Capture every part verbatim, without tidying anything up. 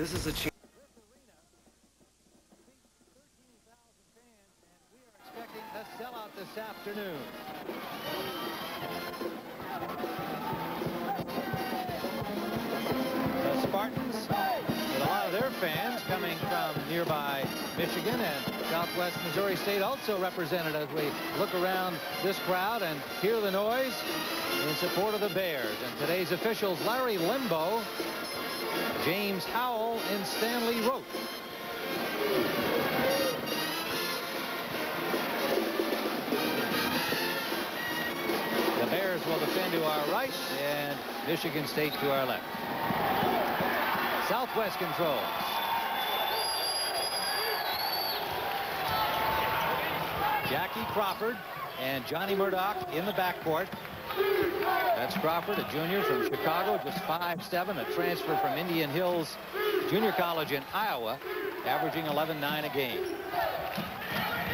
This is a chance. Afternoon. The Spartans, with a lot of their fans coming from nearby Michigan and Southwest Missouri State, also represented as we look around this crowd and hear the noise in support of the Bears. And today's officials, Larry Limbo, James Howell, and Stanley Roach. Bears will defend to our right and Michigan State to our left. Southwest controls. Jackie Crawford and Johnny Murdoch in the backcourt. That's Crawford, a junior from Chicago, just five seven, a transfer from Indian Hills Junior College in Iowa, averaging eleven nine a game.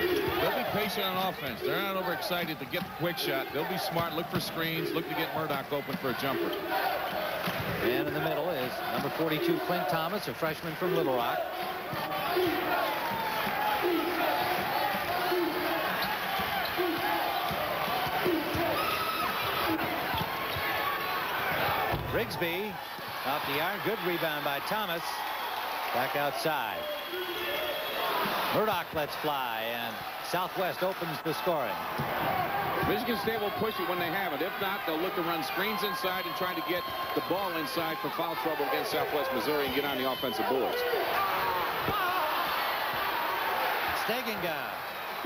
They'll be patient on offense. They're not overexcited to get the quick shot. They'll be smart, look for screens, look to get Murdoch open for a jumper. And in the middle is number forty-two, Clint Thomas, a freshman from Little Rock. Rigsby off the iron. Good rebound by Thomas. Back outside. Murdoch lets fly, and Southwest opens the scoring. Michigan State will push it when they have it. If not, they'll look to run screens inside and try to get the ball inside for foul trouble against Southwest Missouri and get on the offensive boards. Steigenga.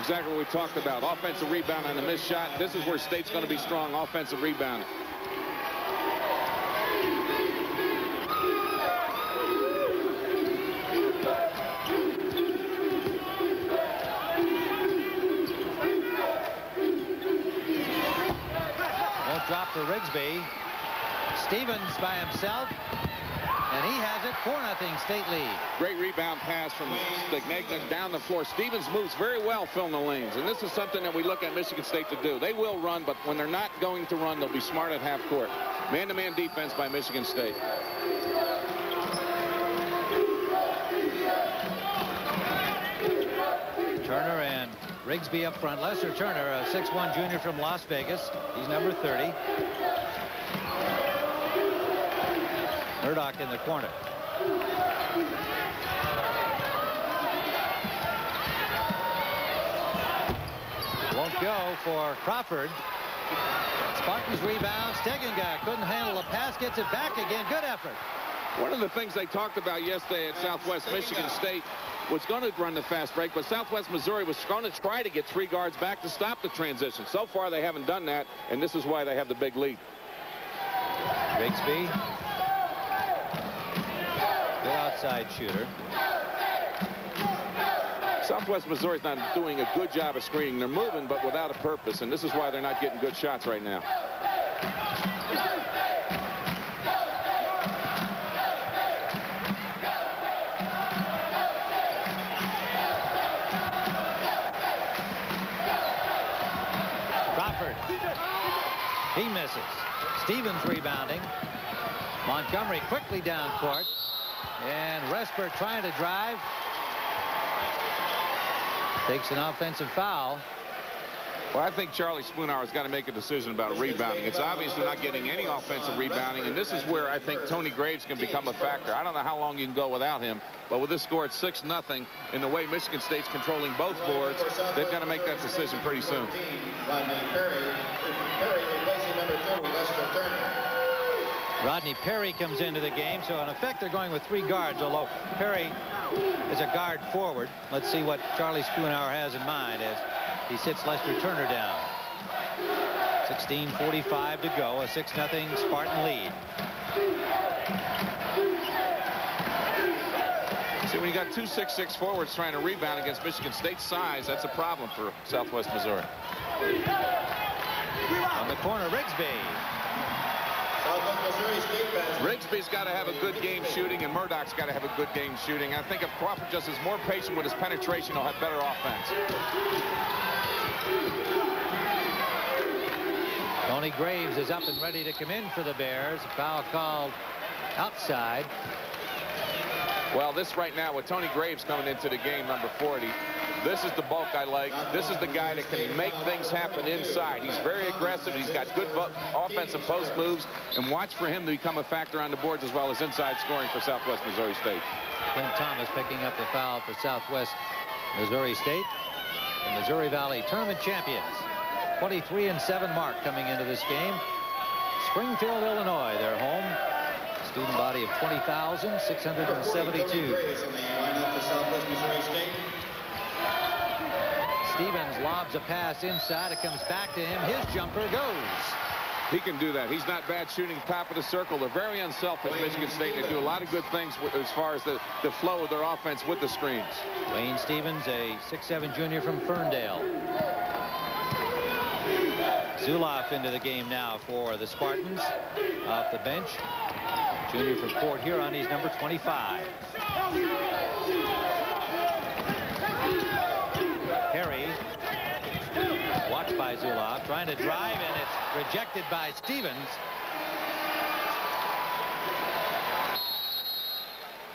Exactly what we talked about. Offensive rebound and a missed shot. This is where State's going to be strong, offensive rebound. Drop for Rigsby. Stephens by himself, and he has it. Four nothing State lead. Great rebound pass from Steigenga down the floor. Stephens moves very well filling the lanes, and this is something that we look at Michigan State to do. They will run, but when they're not going to run, they'll be smart at half court. Man-to-man defense by Michigan State. Turner and Rigsby up front. Lester Turner, a six one junior from Las Vegas. He's number thirty. Murdoch in the corner. Won't go for Crawford. Spartans rebound. Steigenga couldn't handle the pass. Gets it back again. Good effort. One of the things they talked about yesterday at Southwest Michigan State was going to run the fast break, but Southwest Missouri was going to try to get three guards back to stop the transition. So far, they haven't done that, and this is why they have the big lead. Rigsby. Good outside shooter. Southwest Missouri's not doing a good job of screening. They're moving, but without a purpose, and this is why they're not getting good shots right now. He misses. Stephens rebounding. Montgomery quickly down court. And Respert trying to drive. Takes an offensive foul. Well, I think Charlie Spoonhour has got to make a decision about rebounding. It's obvious they're not getting any offensive rebounding, and this is where I think Tony Graves can become a factor. I don't know how long you can go without him, but with this score at six nothing and the way Michigan State's controlling both boards, they've got to make that decision pretty soon. Rodney Perry comes into the game, so in effect they're going with three guards, although Perry is a guard forward. Let's see what Charlie Spoonhour has in mind as he sits Lester Turner down. sixteen forty-five to go, a six nothing Spartan lead. See, when you got two six six forwards trying to rebound against Michigan State's size, that's a problem for Southwest Missouri. On the corner, Rigsby. Rigsby's got to have a good game shooting, and Murdoch's got to have a good game shooting. I think if Crawford just is more patient with his penetration, he'll have better offense. Tony Graves is up and ready to come in for the Bears. Foul called outside. Well, this right now with Tony Graves coming into the game, number forty, this is the bulk I like. This is the guy that can make things happen inside. He's very aggressive. He's got good offensive post moves. And watch for him to become a factor on the boards as well as inside scoring for Southwest Missouri State. Clint Thomas picking up the foul for Southwest Missouri State, the Missouri Valley Tournament champions. twenty-three and seven mark coming into this game. Springfield, Illinois, their home. Student body of twenty thousand six hundred seventy-two. Stevens lobs a pass inside. It comes back to him. His jumper goes. He can do that. He's not bad shooting top of the circle. They're very unselfish, Michigan State. They do a lot of good things with, as far as the, the flow of their offense with the screens. Wayne Stephens, a six seven junior from Ferndale. Zulauf into the game now for the Spartans. Off the bench. Junior from Fort Huron, he's number twenty-five. Perry, watched by Zulauf, trying to drive, and it's rejected by Stevens.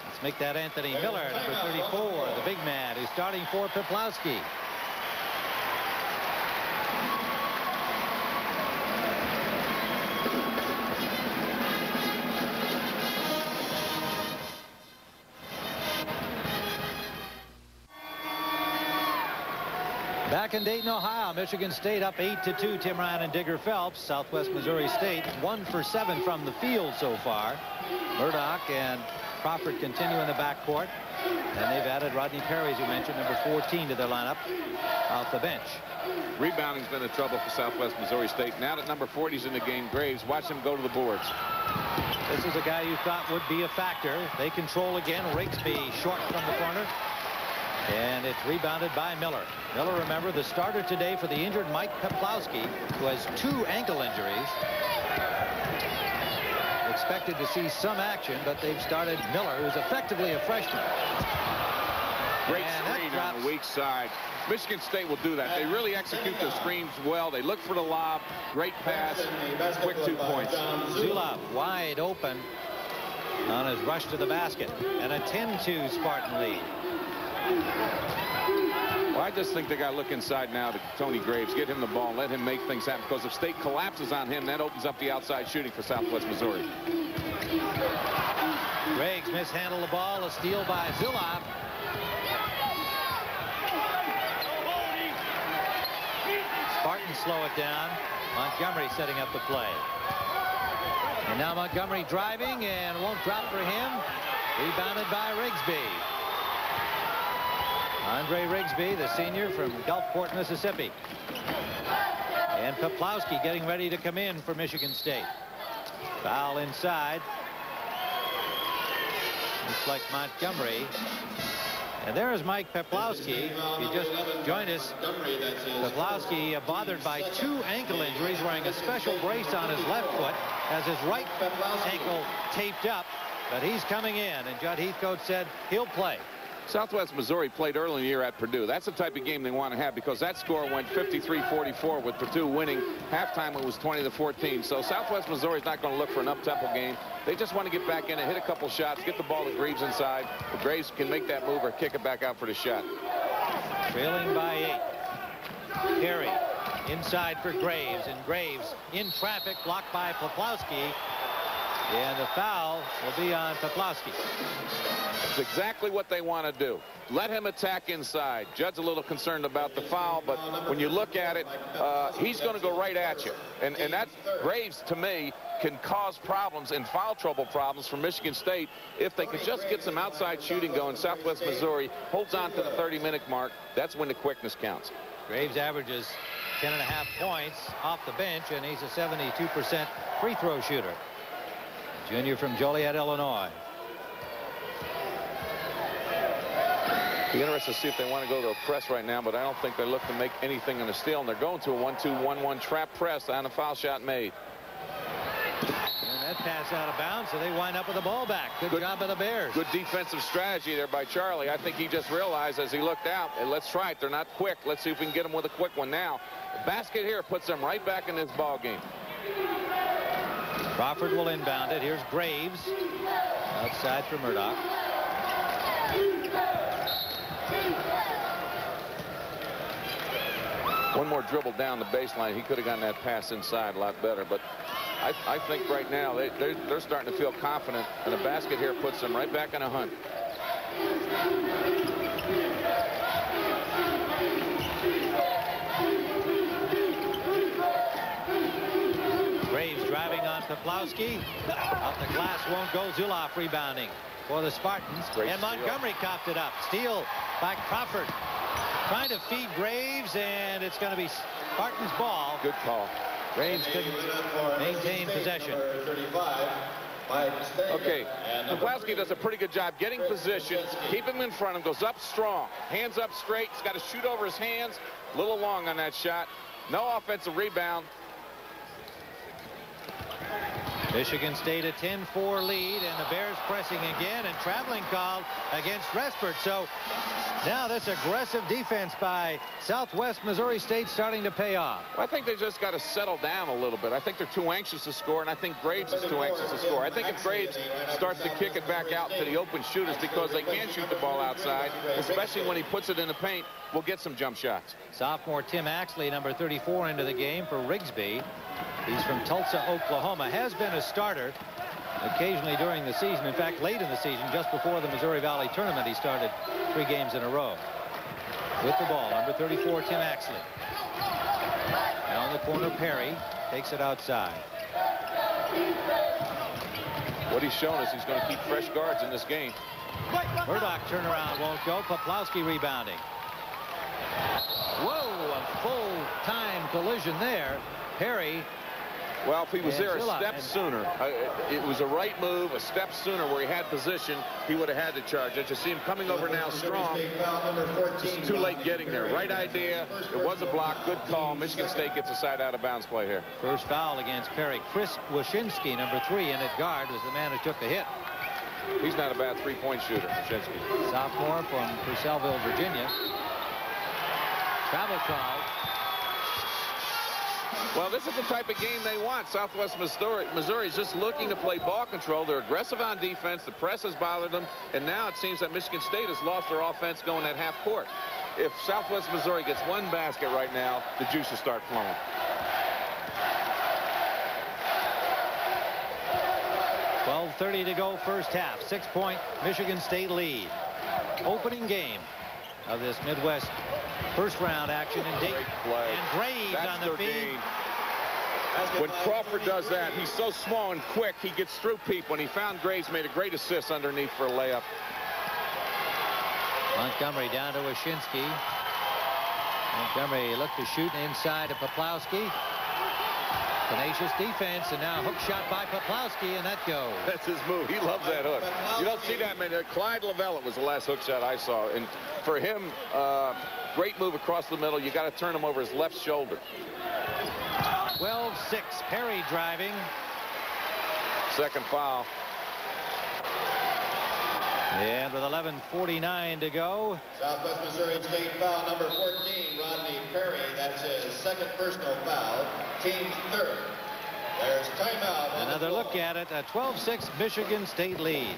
Let's make that Anthony Miller, number thirty-four, the big man who's starting for Peplowski. Back in Dayton, Ohio, Michigan State up eight to two. Tim Ryan and Digger Phelps. Southwest Missouri State one for seven from the field so far. Murdoch and Crawford continue in the backcourt. And they've added Rodney Perry, as you mentioned, number fourteen, to their lineup off the bench. Rebounding's been the trouble for Southwest Missouri State. Now that number forty's in the game, Graves, watch him go to the boards. This is a guy you thought would be a factor. They control again. Rigsby short from the corner. And it's rebounded by Miller. Miller, remember, the starter today for the injured Mike Peplowski, who has two ankle injuries. Expected to see some action, but they've started Miller, who's effectively a freshman. Great screen on the weak side. Michigan State will do that. They really execute their screens well. They look for the lob. Great pass. Quick two points. Zulauf wide open on his rush to the basket. And a ten two Spartan lead. Well, I just think they got to look inside now to Tony Graves, get him the ball, let him make things happen, because if State collapses on him, that opens up the outside shooting for Southwest Missouri. Graves mishandled the ball, a steal by Zulauf. Spartans slow it down. Montgomery setting up the play. And now Montgomery driving, and won't drop for him. Rebounded by Rigsby. Andre Rigsby, the senior from Gulfport, Mississippi. And Peplowski getting ready to come in for Michigan State. Foul inside. Looks like Montgomery. And there is Mike Peplowski. He just joined us. Peplowski bothered by two ankle injuries, wearing a special brace on his left foot as his right ankle taped up. But he's coming in, and Jud Heathcote said he'll play. Southwest Missouri played early in the year at Purdue. That's the type of game they want to have, because that score went fifty-three forty-four with Purdue winning. Halftime, it was twenty to fourteen. So Southwest Missouri's not going to look for an up-tempo game. They just want to get back in and hit a couple shots, get the ball to Graves inside. But Graves can make that move or kick it back out for the shot. Trailing by eight. Perry inside for Graves, and Graves in traffic, blocked by Peplowski. And the foul will be on Peplowski. That's exactly what they want to do. Let him attack inside. Jud's a little concerned about the foul, but when you look at it, uh, he's going to go right at you. And, and that, Graves, to me, can cause problems and foul trouble problems for Michigan State if they could just get some outside shooting going. Southwest Missouri holds on to the thirty minute mark. That's when the quickness counts. Graves averages ten and a half points off the bench, and he's a seventy-two percent free throw shooter. Junior from Joliet, Illinois. Be interested to see if they want to go to a press right now, but I don't think they look to make anything on the steal, and they're going to a one two one one trap press on a foul shot made. And that pass out of bounds, so they wind up with the ball back. Good, good job by the Bears. Good defensive strategy there by Charlie. I think he just realized as he looked out, and let's try it. They're not quick. Let's see if we can get them with a quick one now. The basket here puts them right back in this ball game. Crawford will inbound it. Here's Graves. Outside for Murdoch. One more dribble down the baseline. He could have gotten that pass inside a lot better, but I, I think right now they, they're, they're starting to feel confident, and the basket here puts them right back in a hunt. Graves driving on Peplowski. Up the glass, won't go. Zulauf rebounding for the Spartans. Great and Montgomery steal. Copped it up. Steal by Crawford. Trying to feed Graves, and it's going to be Spartans ball. Good call. Graves could maintain possession. Okay, Peplowski does a pretty good job getting position, keep him in front of him, goes up strong, hands up straight, he's got to shoot over his hands, a little long on that shot. No offensive rebound. Michigan State a ten four lead, and the Bears pressing again, and traveling called against Respert. So now this aggressive defense by Southwest Missouri State starting to pay off. Well, I think they just got to settle down a little bit. I think they're too anxious to score, and I think Graves is too anxious to score. I think if Graves starts to kick it back out to the open shooters, because they can shoot the ball outside, especially when he puts it in the paint, we'll get some jump shots. Sophomore Tim Axley, number thirty-four, into the game for Rigsby. He's from Tulsa, Oklahoma. Has been a starter occasionally during the season. In fact, late in the season, just before the Missouri Valley Tournament, he started three games in a row. With the ball, number thirty-four, Tim Axley. And on the corner, Perry takes it outside. What he's shown is he's going to keep fresh guards in this game. Murdoch turnaround won't go. Peplowski rebounding. Whoa, a full-time collision there. Perry. Well, if he was there a step sooner, uh, it, it was a right move, a step sooner where he had position, he would have had to charge it. You see him coming over now strong. It's too late getting there. Right idea. It was a block. Good call. Michigan State gets a side out of bounds play here. First foul against Perry. Chris Wasinski, number three, in at guard, was the man who took the hit. He's not a bad three-point shooter, Wasinski. Sophomore from Purcellville, Virginia. Travel call. Well, this is the type of game they want. Southwest Missouri, Missouri is just looking to play ball control. They're aggressive on defense. The press has bothered them. And now it seems that Michigan State has lost their offense going at half court. If Southwest Missouri gets one basket right now, the juice will start flowing. twelve thirty to go first half. Six-point Michigan State lead. Opening game of this Midwest first round action in Dayton. And Graves That's on the feed. When Crawford does that, he's so small and quick, he gets through people. And he found Graves, made a great assist underneath for a layup. Montgomery down to Wasinski. Montgomery looked to shoot inside to Peplowski. Tenacious defense, and now hook shot by Peplowski, and that goes. That's his move. He loves that hook. You don't see that many. Clyde Lavelle was the last hook shot I saw, and for him, uh, great move across the middle. You got to turn him over his left shoulder. twelve six. Perry driving. Second foul. And with eleven forty-nine to go. Southwest Missouri State foul number fourteen, Rodney Perry. That's his second personal foul, team's third. There's timeout. Another look at it, a twelve six Michigan State lead.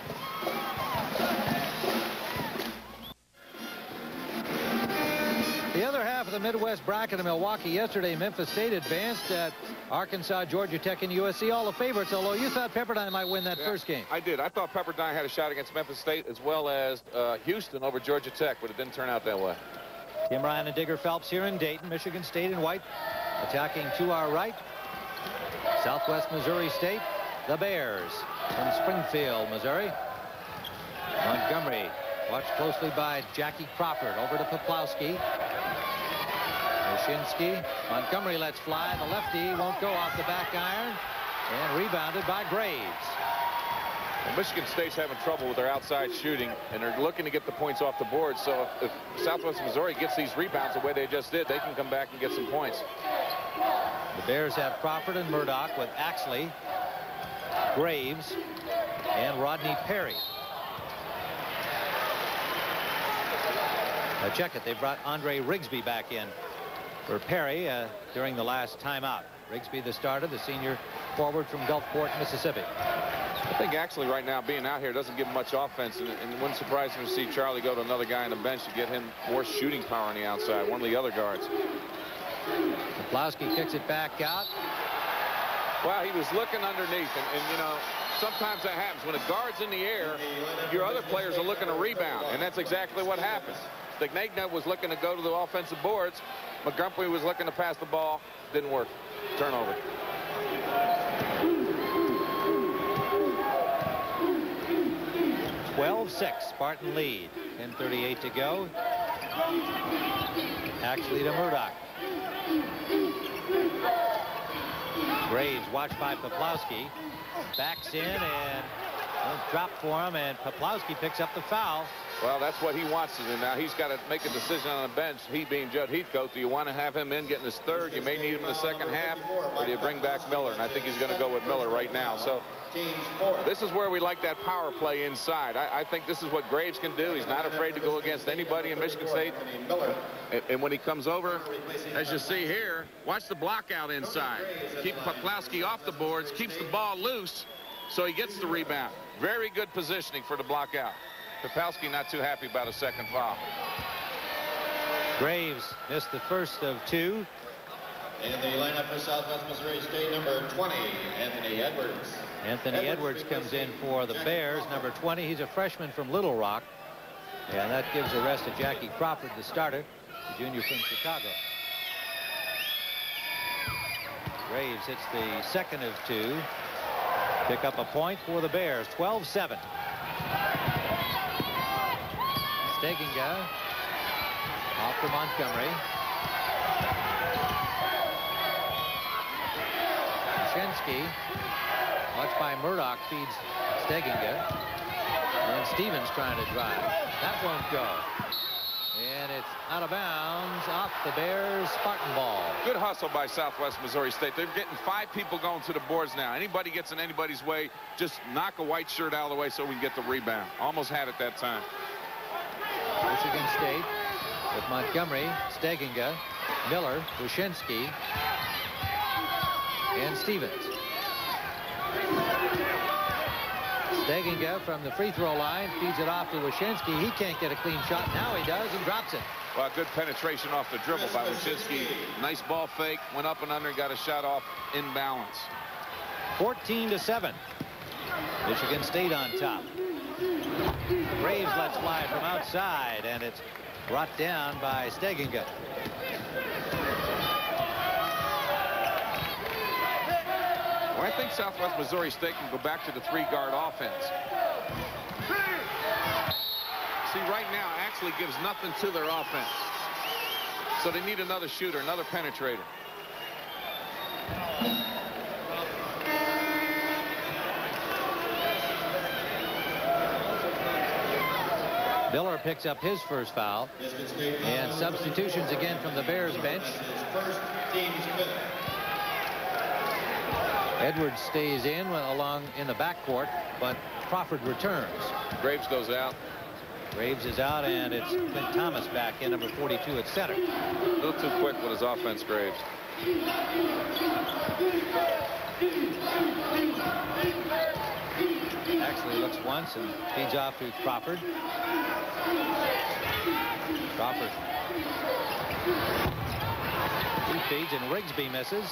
The other half of the Midwest bracket in Milwaukee yesterday, Memphis State advanced at Arkansas, Georgia Tech, and U S C, all the favorites, although you thought Pepperdine might win that yeah, first game. I did. I thought Pepperdine had a shot against Memphis State, as well as uh, Houston over Georgia Tech, but it didn't turn out that way. Tim Ryan and Digger Phelps here in Dayton. Michigan State in white attacking to our right. Southwest Missouri State, the Bears from Springfield, Missouri. Montgomery watched closely by Jackie Crawford. Over to Peplowski. Wasinski. Montgomery lets fly. The lefty won't go off the back iron. And rebounded by Graves. Well, Michigan State's having trouble with their outside shooting, and they're looking to get the points off the board. So if, if Southwest Missouri gets these rebounds the way they just did, they can come back and get some points. The Bears have Crawford and Murdoch with Axley, Graves, and Rodney Perry. Now check it. They brought Andre Rigsby back in for Perry uh, during the last timeout. Rigsby, the starter, the senior forward from Gulfport, Mississippi. I think Axley right now being out here doesn't give much offense, and, and it wouldn't surprise me to see Charlie go to another guy on the bench to get him more shooting power on the outside, one of the other guards. Peplowski kicks it back out. Wow, he was looking underneath, and, and you know, sometimes that happens. When a guard's in the air, your other players are looking to rebound, and that's exactly what happens. Steigenga was looking to go to the offensive boards. Montgomery was looking to pass the ball. Didn't work. Turnover. twelve six, Spartan lead. ten thirty-eight to go. Actually to Murdoch. Graves watched by Peplowski. Backs in and dropped for him, and Peplowski picks up the foul. Well, that's what he wants to do now. He's got to make a decision on the bench, he being Jud Heathcote. Do you want to have him in getting his third? You may need him in the second half, or do you bring back Miller? And I think he's going to go with Miller right now. So this is where we like that power play inside. I, I think this is what Graves can do. He's not afraid to go against anybody in Michigan State. And, and when he comes over, as you see here, watch the block out inside. Keep Peplowski off the boards, keeps the ball loose, so he gets the rebound. Very good positioning for the block out. Peplowski not too happy about a second foul. Graves missed the first of two. In the lineup for Southwest Missouri State, number twenty, Anthony Edwards. Anthony Edwards, Edwards comes in for the Jackie Bears, Crawford. Number twenty. He's a freshman from Little Rock. And that gives the rest to Jackie Crawford, the starter, the junior from Chicago. Graves hits the second of two. Pick up a point for the Bears, twelve seven. Steigenga off to Montgomery. Washington, watched by Murdoch, feeds Steigenga. And Stephens trying to drive. That won't go. And it's out of bounds off the Bears' Spartan ball. Good hustle by Southwest Missouri State. They're getting five people going to the boards now. Anybody gets in anybody's way, just knock a white shirt out of the way so we can get the rebound. Almost had it that time. Michigan State with Montgomery, Steigenga, Miller, Washensky, and Stevens. Steigenga from the free throw line feeds it off to Washensky. He can't get a clean shot. Now he does and drops it. Well, good penetration off the dribble by Washensky. Nice ball fake, went up and under, got a shot off in balance. fourteen to seven. Michigan State on top. Graves lets fly from outside, and it's brought down by Steigenga. Well, I think Southwest Missouri State can go back to the three-guard offense. See, right now, Axley gives nothing to their offense. So they need another shooter, another penetrator. Miller picks up his first foul, and substitutions again from the Bears bench. Edwards stays in along in the backcourt, but Crawford returns. Graves goes out. Graves is out, and it's Clint Thomas back in, number forty-two at center. A little too quick with his offense, Graves. Actually looks once and feeds off to Crawford. Crawford. He feeds and Rigsby misses.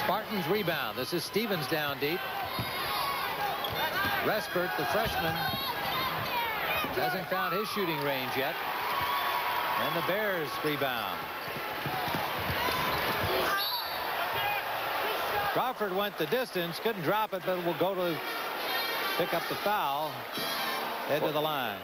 Spartans rebound. This is Stevens down deep. Respert, the freshman, hasn't found his shooting range yet. And the Bears rebound. Crawford went the distance, couldn't drop it, but will go to pick up the foul, head to the line.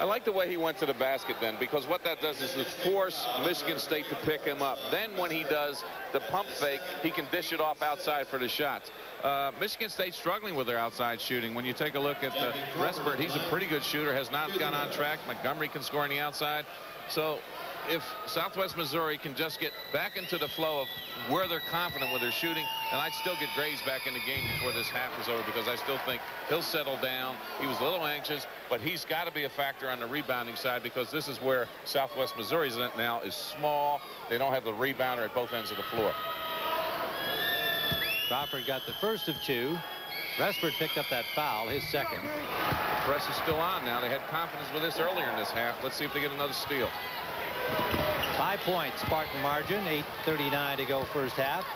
I like the way he went to the basket then, because what that does is it force Michigan State to pick him up. Then when he does the pump fake, he can dish it off outside for the shots. Uh, Michigan State struggling with their outside shooting. When you take a look at the Respert, he's a pretty good shooter, has not gone on track. Montgomery can score on the outside. So if Southwest Missouri can just get back into the flow of where they're confident with their shooting, and I'd still get Graves back in the game before this half is over, because I still think he'll settle down. He was a little anxious, but he's got to be a factor on the rebounding side, because this is where Southwest Missouri's at now, is small. They don't have the rebounder at both ends of the floor. Crawford got the first of two. Respert picked up that foul, his second. The press is still on now. They had confidence with this earlier in this half. Let's see if they get another steal. Five points, Spartan margin, eight thirty-nine to go first half.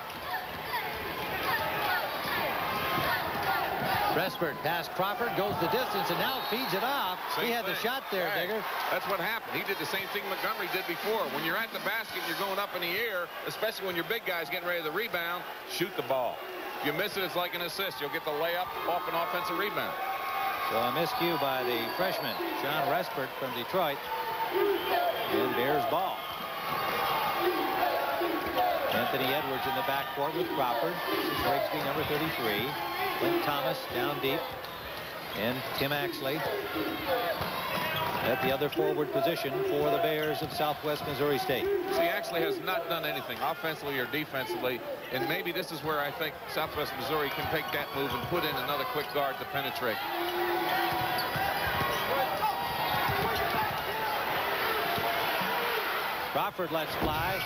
Respert past Crawford, goes the distance, and now feeds it off. Same he had thing. The shot there, right. Digger. That's what happened. He did the same thing Montgomery did before. When you're at the basket, you're going up in the air, especially when your big guy's getting ready to rebound, shoot the ball. If you miss it, it's like an assist. You'll get the layup off an offensive rebound. So a miscue by the freshman, Shawn Respert from Detroit. And Bears ball. Anthony Edwards in the backcourt with Crawford. This is Rigsby, number thirty-three. Clint Thomas down deep. And Tim Axley at the other forward position for the Bears of Southwest Missouri State. See, Axley has not done anything offensively or defensively, and maybe this is where I think Southwest Missouri can take that move and put in another quick guard to penetrate. Crawford lets fly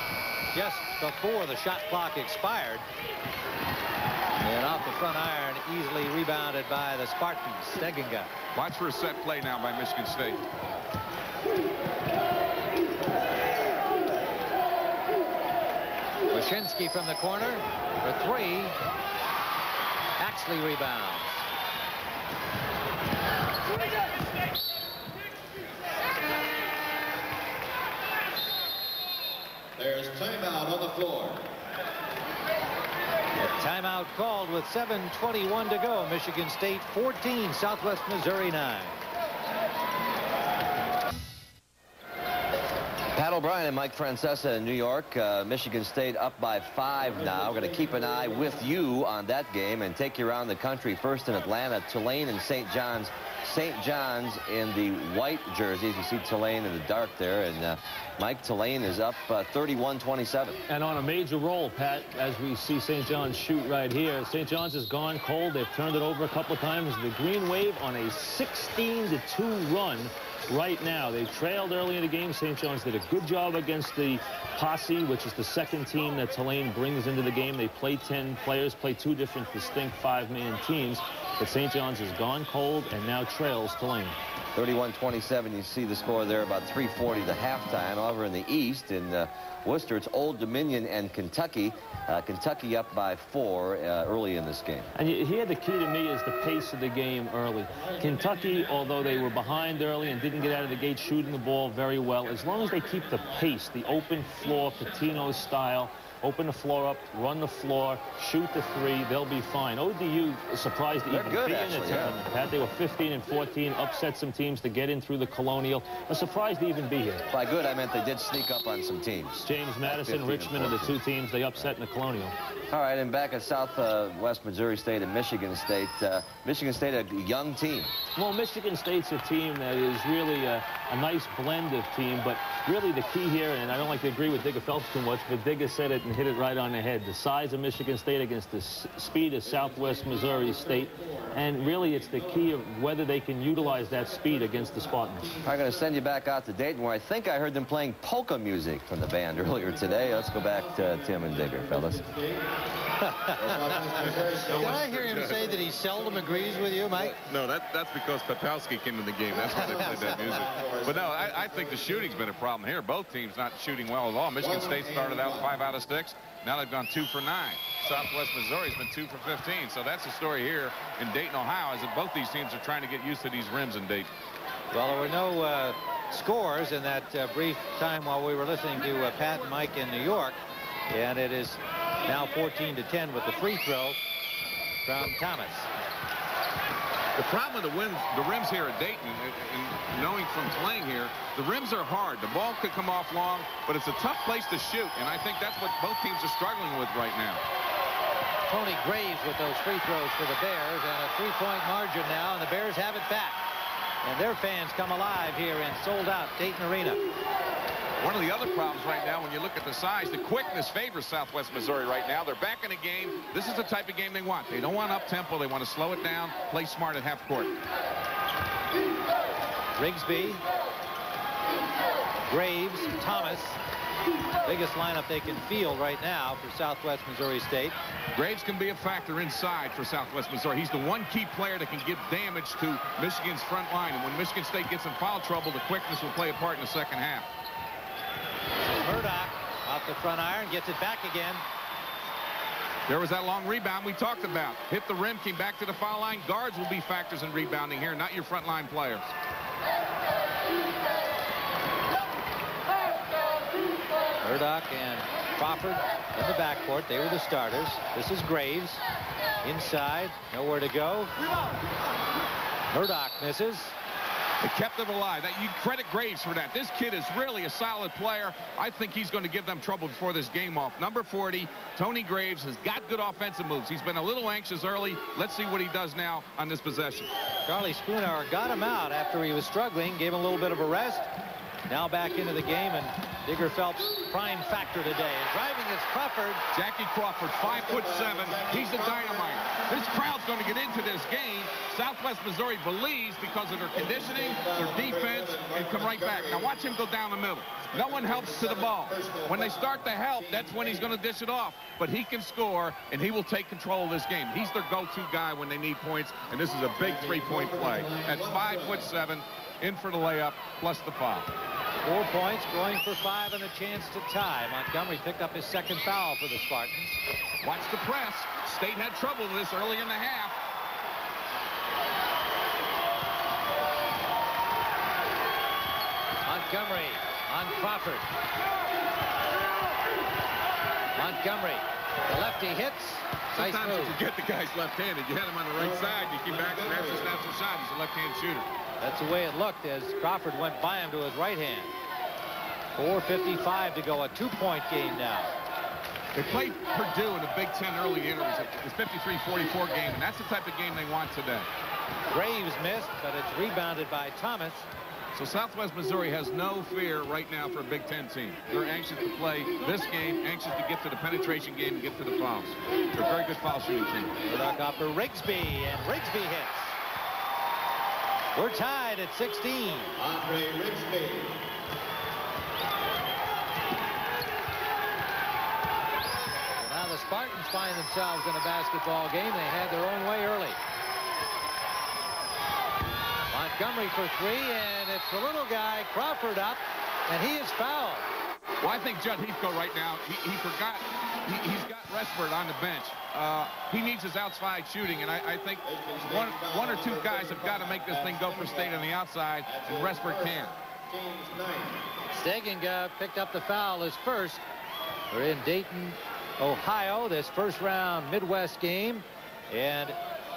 just before the shot clock expired. And off the front iron, easily rebounded by the Spartans. Steigenga. Watch for a set play now by Michigan State. Washington from the corner for three. Axley rebounds. There's timeout on the floor. Timeout called with seven twenty-one to go. Michigan State fourteen, Southwest Missouri nine. Pat O'Brien and Mike Francesa in New York. Uh, Michigan State up by five now. We're going to keep an eye with you on that game and take you around the country. First in Atlanta, Tulane and Saint John's. Saint John's in the white jerseys. You see Tulane in the dark there. And uh, Mike, Tulane is up thirty-one twenty-seven. Uh, and on a major roll, Pat, as we see Saint John's shoot right here. Saint John's has gone cold. They've turned it over a couple of times. The Green Wave on a sixteen to two run right now. They trailed early in the game. Saint John's did a good job against the Posse, which is the second team that Tulane brings into the game. They play ten players, play two different distinct five-man teams. But Saint John's has gone cold and now trails Tulane. thirty-one twenty-seven, you see the score there, about three forty to halftime. Over in the East, in uh, Worcester, it's Old Dominion and Kentucky. Uh, Kentucky up by four uh, early in this game. And here the key to me is the pace of the game early. Kentucky, although they were behind early and didn't get out of the gate shooting the ball very well, as long as they keep the pace, the open floor, Pitino style, open the floor up, run the floor, shoot the three, they'll be fine. O D U surprised to even be in the tournament, Pat. They were fifteen and fourteen, upset some teams to get in through the Colonial. A surprise to even be here. By good, I meant they did sneak up on some teams. James Madison, Richmond are the two teams they upset in the Colonial. All right, and back at Southwest uh, Missouri State and Michigan State. Uh, Michigan State, a young team. Well, Michigan State's a team that is really a, a nice blend of team, but really the key here, and I don't like to agree with Digger Phelps too much, but Digger said it and hit it right on the head. The size of Michigan State against the speed of Southwest Missouri State, and really it's the key of whether they can utilize that speed against the Spartans. I'm going to send you back out to Dayton, where I think I heard them playing polka music from the band earlier today. Let's go back to Tim and Digger, fellas. Did I hear him say that he seldom agrees with you, Mike? No, that, that's because Peplowski came in the game. That's why they played that music. But no, I, I think the shooting's been a problem here. Both teams not shooting well at all. Michigan State started out five out of six. Now they've gone two for nine. Southwest Missouri's been two for fifteen. So that's the story here in Dayton, Ohio, is that both these teams are trying to get used to these rims in Dayton. Well, there were no uh, scores in that uh, brief time while we were listening to uh, Pat and Mike in New York. And it is now fourteen to ten with the free throw from Thomas. The problem with the, wind, the rims here at Dayton, and knowing from playing here, the rims are hard. The ball could come off long, but it's a tough place to shoot, and I think that's what both teams are struggling with right now. Tony Graves with those free throws for the Bears, and a three-point margin now, and the Bears have it back. And their fans come alive here in sold-out Dayton Arena. One of the other problems right now, when you look at the size, the quickness favors Southwest Missouri right now. They're back in a game. This is the type of game they want. They don't want up-tempo. They want to slow it down, play smart at half court. Rigsby, Graves, Thomas, biggest lineup they can field right now for Southwest Missouri State. Graves can be a factor inside for Southwest Missouri. He's the one key player that can give damage to Michigan's front line. And when Michigan State gets in foul trouble, the quickness will play a part in the second half. Murdoch off the front iron, gets it back again. There was that long rebound we talked about. Hit the rim, came back to the foul line. Guards will be factors in rebounding here, not your front line players. Murdoch and Crawford in the backcourt. They were the starters. This is Graves. Inside, nowhere to go. Murdoch misses. They kept them alive. That, you credit Graves for that. This kid is really a solid player. I think he's going to give them trouble before this game off. Number forty, Tony Graves, has got good offensive moves. He's been a little anxious early. Let's see what he does now on this possession. Charlie Spoonhour got him out after he was struggling, gave him a little bit of a rest. Now back into the game, and Digger Phelps, prime factor today. And driving is Crawford. Jackie Crawford, five foot seven. He's the dynamite. This crowd's going to get into this game. Southwest Missouri believes because of their conditioning, their defense, and come right back. Now watch him go down the middle. No one helps to the ball. When they start to help, that's when he's going to dish it off. But he can score, and he will take control of this game. He's their go-to guy when they need points, and this is a big three-point play. At five foot seven, in for the layup, plus the foul. Four points, going for five, and a chance to tie. Montgomery picked up his second foul for the Spartans. Watch the press. State had trouble with this early in the half. Montgomery on Crawford. Montgomery, the lefty hits. Nice Sometimes move. You forget the guy's left-handed. You had him on the right side, you keep back, and that's his natural shot. He's a left-hand shooter. That's the way it looked as Crawford went by him to his right hand. four fifty-five to go, a two-point game now. They played Purdue in the Big Ten early intervals. It's fifty-three forty-four game, and that's the type of game they want today. Graves missed, but it's rebounded by Thomas. So Southwest Missouri has no fear right now for a Big Ten team. They're anxious to play this game, anxious to get to the penetration game and get to the fouls. They're a very good foul shooting team. Murdoch off for Rigsby, and Rigsby hits. We're tied at sixteen. Andre Rigsby. Now the Spartans find themselves in a basketball game. They had their own way early. Montgomery for three, and it's the little guy, Crawford, up, and he is fouled. Well, I think Jud Heathcote right now, he, he forgot. He, he's got Respert on the bench. Uh, he needs his outside shooting, and I, I think one, one or two guys have got to make this thing go for State on the outside, and Respert can. Steigenga picked up the foul as first. We're in Dayton, Ohio, this first-round Midwest game, and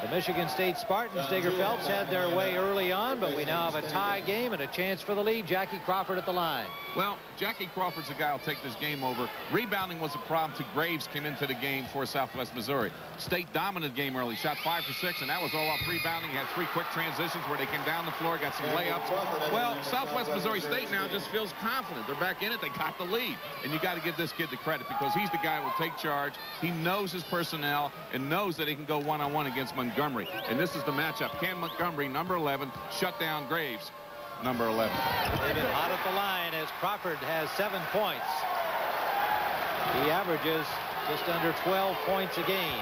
the Michigan State Spartans, Digger Phelps, had their way early on, but we now have a tie game and a chance for the lead. Jackie Crawford at the line. Well, Jackie Crawford's the guy who'll take this game over. Rebounding was a problem to Graves, came into the game for Southwest Missouri. State dominated game early, shot five for six, and that was all off rebounding. He had three quick transitions where they came down the floor, got some layups. Well, Southwest Missouri State now just feels confident. They're back in it. They got the lead, and you got to give this kid the credit because he's the guy who will take charge. He knows his personnel and knows that he can go one-on-one against Montgomery. Montgomery, and this is the matchup. Can Montgomery, number eleven, shut down Graves, number eleven? They've been hot at the line as Crawford has seven points. He averages just under twelve points a game.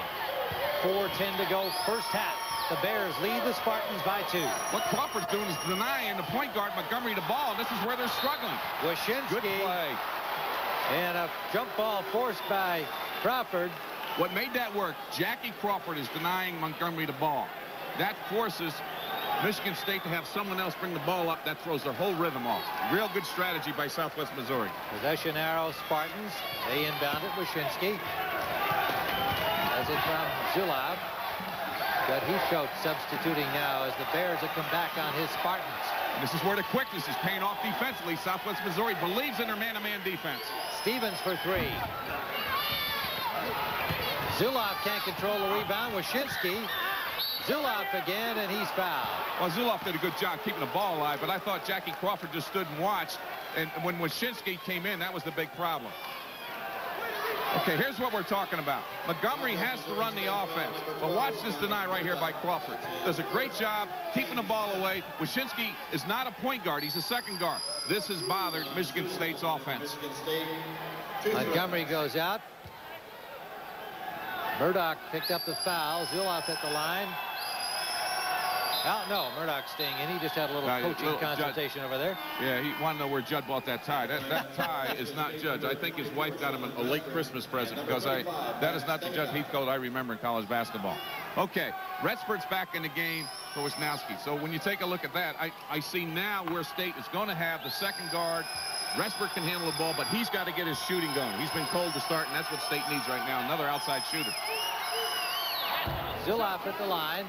four ten to go, first half. The Bears lead the Spartans by two. What Crawford's doing is denying the point guard Montgomery the ball, and this is where they're struggling. Washington, good play. And a jump ball forced by Crawford. What made that work, Jackie Crawford is denying Montgomery the ball. That forces Michigan State to have someone else bring the ball up. That throws their whole rhythm off. Real good strategy by Southwest Missouri. Possession arrow, Spartans. They inbound it, Wyszynski. As it from Zulauf. But Heathcote substituting now as the Bears have come back on his Spartans. And this is where the quickness is paying off defensively. Southwest Missouri believes in their man-to-man defense. Stevens for three. Zulauf can't control the rebound. Wyszynski. Zulauf again, and he's fouled. Well, Zulauf did a good job keeping the ball alive, but I thought Jackie Crawford just stood and watched. And when Wyszynski came in, that was the big problem. Okay, here's what we're talking about. Montgomery has to run the offense. But watch this deny right here by Crawford. Does a great job keeping the ball away. Washington is not a point guard. He's a second guard. This has bothered Michigan State's offense. Montgomery goes out. Murdoch picked up the foul. Zulauf at the line. Out, no, Murdoch staying in. He just had a little uh, coaching little consultation Jud over there. Yeah, he wanted to know where Jud bought that tie. That, that tie is not Jud's. I think his wife got him a, a late Christmas present, because I that is not the Jud Heathcote I remember in college basketball. Okay, Respert's back in the game for Wisnowski. So when you take a look at that, I, I see now where State is going to have the second guard. Respert can handle the ball, but he's got to get his shooting going. He's been cold to start, and that's what State needs right now, another outside shooter. Zulauf at the line.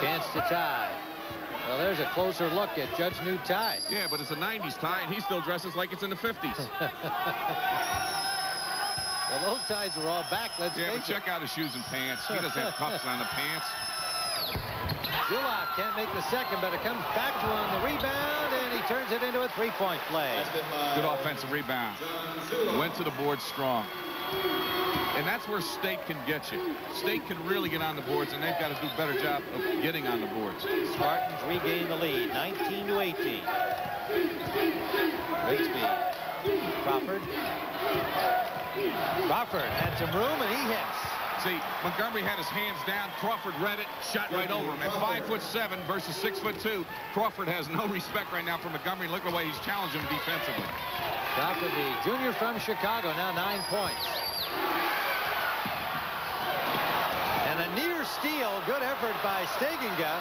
Chance to tie. Well, there's a closer look at Jud's new tie. Yeah, but it's a nineties tie, and he still dresses like it's in the fifties. Well, those ties are all back. Let's yeah, but check out his shoes and pants. He doesn't have cuffs on the pants. Zulauf can't make the second, but it comes back to him on the rebound, and he turns it into a three-point play. Good offensive rebound. Went to the board strong. And that's where State can get you. State can really get on the boards, and they've got to do a better job of getting on the boards. Spartans regain the lead, nineteen to eighteen. Rigsby. Crawford. Crawford had some room, and he hits. See, Montgomery had his hands down. Crawford read it, shot right over him. At five foot seven versus six foot two, Crawford has no respect right now for Montgomery. Look at the way he's challenging him defensively. Crawford, the junior from Chicago, now nine points. And a near steal. Good effort by Steigenga.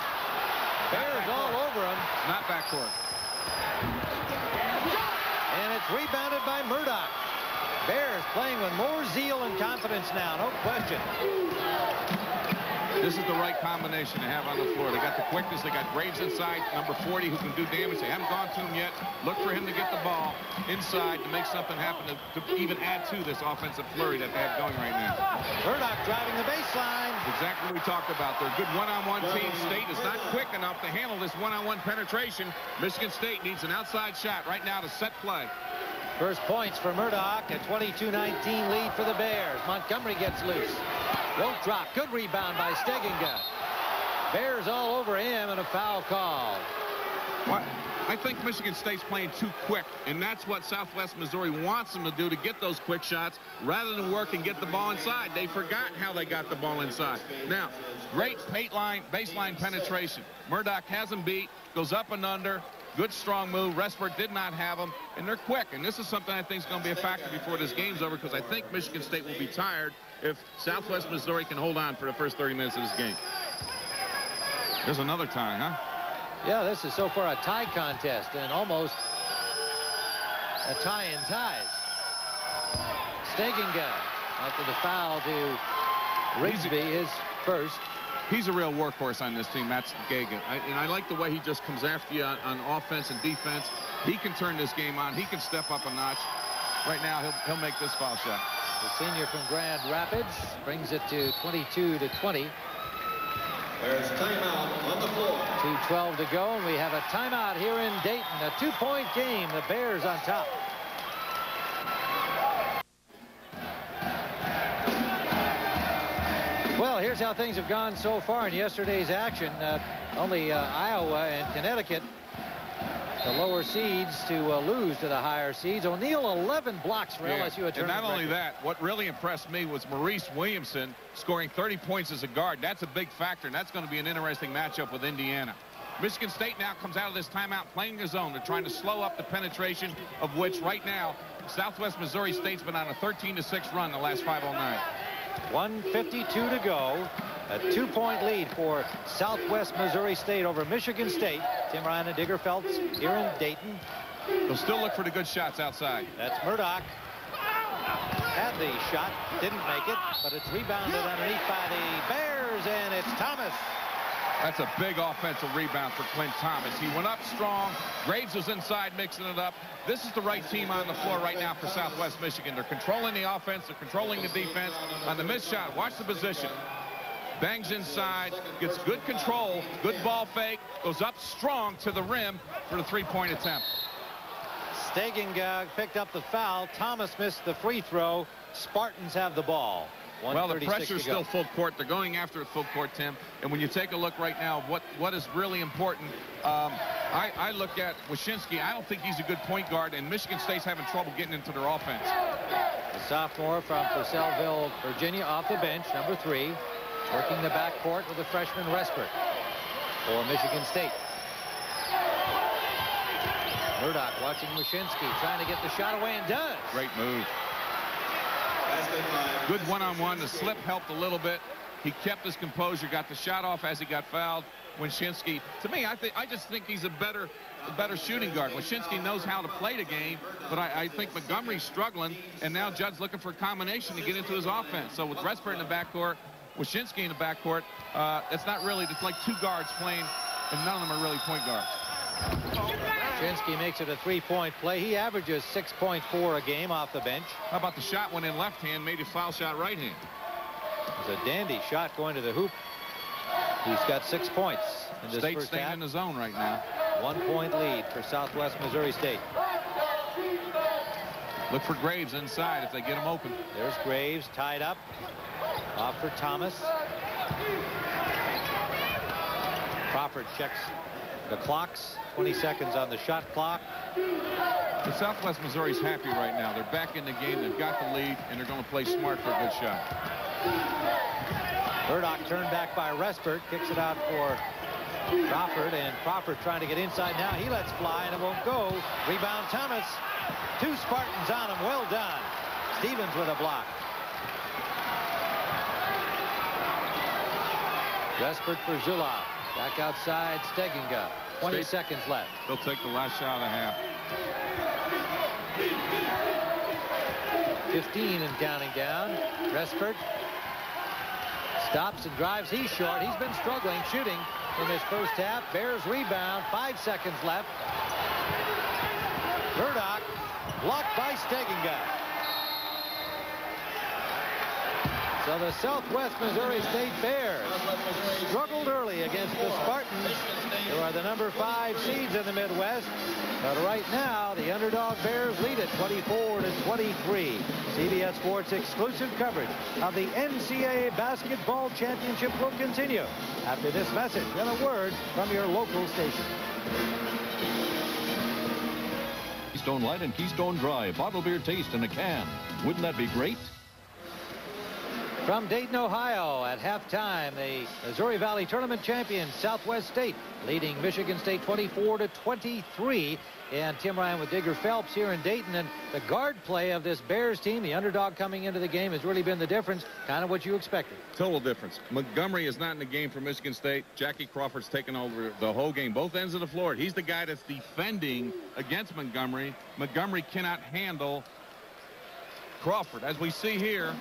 Bears all over him. Not backcourt. And it's rebounded by Murdoch. Bears playing with more zeal and confidence now, no question. This is the right combination to have on the floor. They got the quickness. They got Graves inside, number forty, who can do damage. They haven't gone to him yet. Look for him to get the ball inside to make something happen, to, to even add to this offensive flurry that they have going right now. Murdoch driving the baseline. Exactly what we talked about. They're a good one-on-one team. State is not quick enough to handle this one-on-one penetration. Michigan State needs an outside shot right now to set play. First points for Murdoch, a twenty-two nineteen lead for the Bears. Montgomery gets loose. Won't drop. Good rebound by Steigenga. Bears all over him, and a foul call. What? I think Michigan State's playing too quick, and that's what Southwest Missouri wants them to do, to get those quick shots rather than work and get the ball inside. They forgot how they got the ball inside. Now, great baseline, baseline penetration. Murdoch has him beat, goes up and under. Good strong move. Respert did not have them, and they're quick. And this is something I think is going to be a factor before this game's over, because I think Michigan State will be tired if Southwest Missouri can hold on for the first thirty minutes of this game. There's another tie, huh? Yeah, this is so far a tie contest, and almost a tie in ties. Steigenga after the foul to Rigsby, his first. He's a real workhorse on this team, Matt Steigenga. I, and I like the way he just comes after you on, on offense and defense. He can turn this game on. He can step up a notch. Right now, he'll, he'll make this foul shot. The senior from Grand Rapids brings it to twenty-two to twenty. There's timeout on the floor. two twelve to go, and we have a timeout here in Dayton. A two-point game. The Bears on top. Well, here's how things have gone so far in yesterday's action. Uh, only uh, Iowa and Connecticut, the lower seeds, to uh, lose to the higher seeds. O'Neal, eleven blocks for yeah. L S U. And not only that, what really impressed me was Maurice Williamson scoring thirty points as a guard. That's a big factor, and that's going to be an interesting matchup with Indiana. Michigan State now comes out of this timeout playing the zone. They're trying to slow up the penetration, of which right now Southwest Missouri State's been on a thirteen to six run the last five oh nine. one fifty-two to go. A two-point lead for Southwest Missouri State over Michigan State. Tim Ryan and Digger Phelps here in Dayton. They'll still look for the good shots outside. That's Murdoch. Had the shot, didn't make it, but it's rebounded underneath by the Bears, and it's Thomas. That's a big offensive rebound for Clint Thomas. He went up strong. Graves was inside mixing it up. This is the right team on the floor right now for Southwest Michigan. They're controlling the offense. They're controlling the defense. On the missed shot, watch the position. Bangs inside, gets good control, good ball fake, goes up strong to the rim for the three-point attempt. Steigenga picked up the foul. Thomas missed the free throw. Spartans have the ball. Well, the pressure's still full court. They're going after it full court, Tim. And when you take a look right now, what what is really important, um, I, I look at Wyshynski. I don't think he's a good point guard, and Michigan State's having trouble getting into their offense. The sophomore from Purcellville, Virginia, off the bench, number three, working the backcourt with the freshman Respert for Michigan State. Murdoch watching Wyshynski, trying to get the shot away, and does. Great move. Good one-on-one. The slip helped a little bit. He kept his composure, got the shot off as he got fouled. Wyshynski, to me, I think I just think he's a better, a better shooting guard. Wyshynski knows how to play the game, but I, I think Montgomery's struggling, and now Jud's looking for a combination to get into his offense. So with Respert in the backcourt, Wyshynski in the backcourt, uh, it's not really. It's like two guards playing, and none of them are really point guards. Wyshynski makes it a three-point play. He averages six point four a game off the bench. How about the shot went in left hand, made his foul shot right hand. It's a dandy shot going to the hoop. He's got six points. In this State staying half. In the zone right now. One-point lead for Southwest Missouri State. Look for Graves inside if they get him open. There's Graves tied up. Off for Thomas. Crawford checks the clocks. twenty seconds on the shot clock. But Southwest Missouri's happy right now. They're back in the game. They've got the lead, and they're going to play smart for a good shot. Murdoch turned back by Respert. Kicks it out for Crawford, and Crawford trying to get inside now. He lets fly, and it won't go. Rebound Thomas. Two Spartans on him. Well done. Stephens with a block. Respert for Zulauf. Back outside, Steigenga. twenty seconds left. They'll take the last shot of the half. fifteen and counting down. Respert stops and drives. He's short. He's been struggling shooting in this first half. Bears rebound. Five seconds left. Murdoch blocked by Steigenga. So the Southwest Missouri State Bears struggled early against the Spartans, who are the number five seeds in the Midwest. But right now, the underdog Bears lead at twenty-four to twenty-three. C B S Sports exclusive coverage of the N C double A Basketball Championship will continue after this message and a word from your local station. Keystone Light and Keystone Dry, bottle beer taste in a can. Wouldn't that be great? From Dayton, Ohio, at halftime, the Missouri Valley Tournament champion, Southwest State, leading Michigan State twenty-four to twenty-three. And Tim Ryan with Digger Phelps here in Dayton. And the guard play of this Bears team, the underdog coming into the game, has really been the difference, kind of what you expected. Total difference. Montgomery is not in the game for Michigan State. Jackie Crawford's taken over the whole game, both ends of the floor. He's the guy that's defending against Montgomery. Montgomery cannot handle Crawford. As we see here,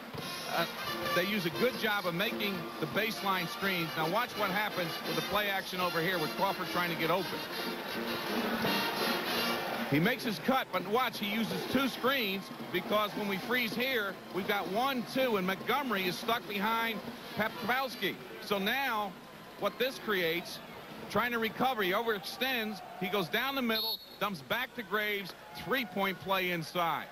uh, they use a good job of making the baseline screens. Now watch what happens with the play action over here with Crawford trying to get open. He makes his cut, but watch, he uses two screens, because when we freeze here, we've got one, two, and Montgomery is stuck behind Peplowski. So now what this creates, trying to recover, he overextends, he goes down the middle, dumps back to Graves, three-point play inside.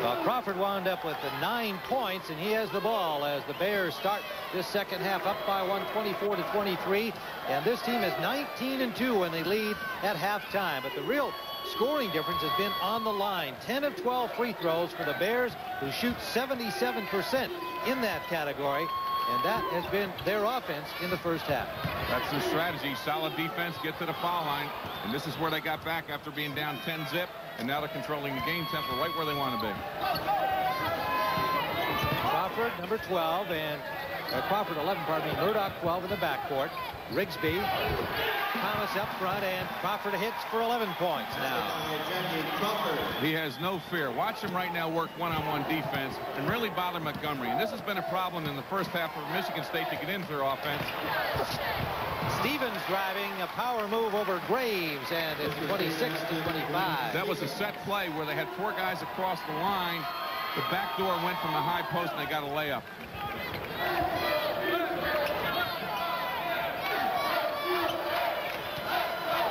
Well, Crawford wound up with the nine points, and he has the ball as the Bears start this second half up by one, twenty-four to twenty-three. And this team is nineteen and two when they lead at halftime. But the real scoring difference has been on the line. ten of twelve free throws for the Bears, who shoot seventy-seven percent in that category. And that has been their offense in the first half. That's their strategy. Solid defense, get to the foul line. And this is where they got back after being down ten zip. And now they're controlling the game tempo right where they want to be. Crawford, number twelve, and uh, Crawford, eleven, pardon me, Murdoch, twelve in the backcourt. Rigsby, Thomas up front, and Crawford hits for eleven points now. He has no fear. Watch him right now work one-on-one defense and really bother Montgomery. And this has been a problem in the first half for Michigan State to get into their offense. Stephens driving a power move over Graves, and it's twenty-six to twenty-five. That was a set play where they had four guys across the line. The back door went from the high post, and they got a layup.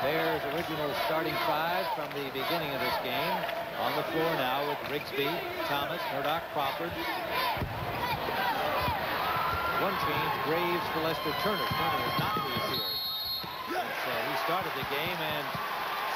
Bears' original starting five from the beginning of this game. On the floor now with Rigsby, Thomas, Murdoch, Crawford. One change, Graves for Lester Turner. Turner has not reappeared. So he started the game, and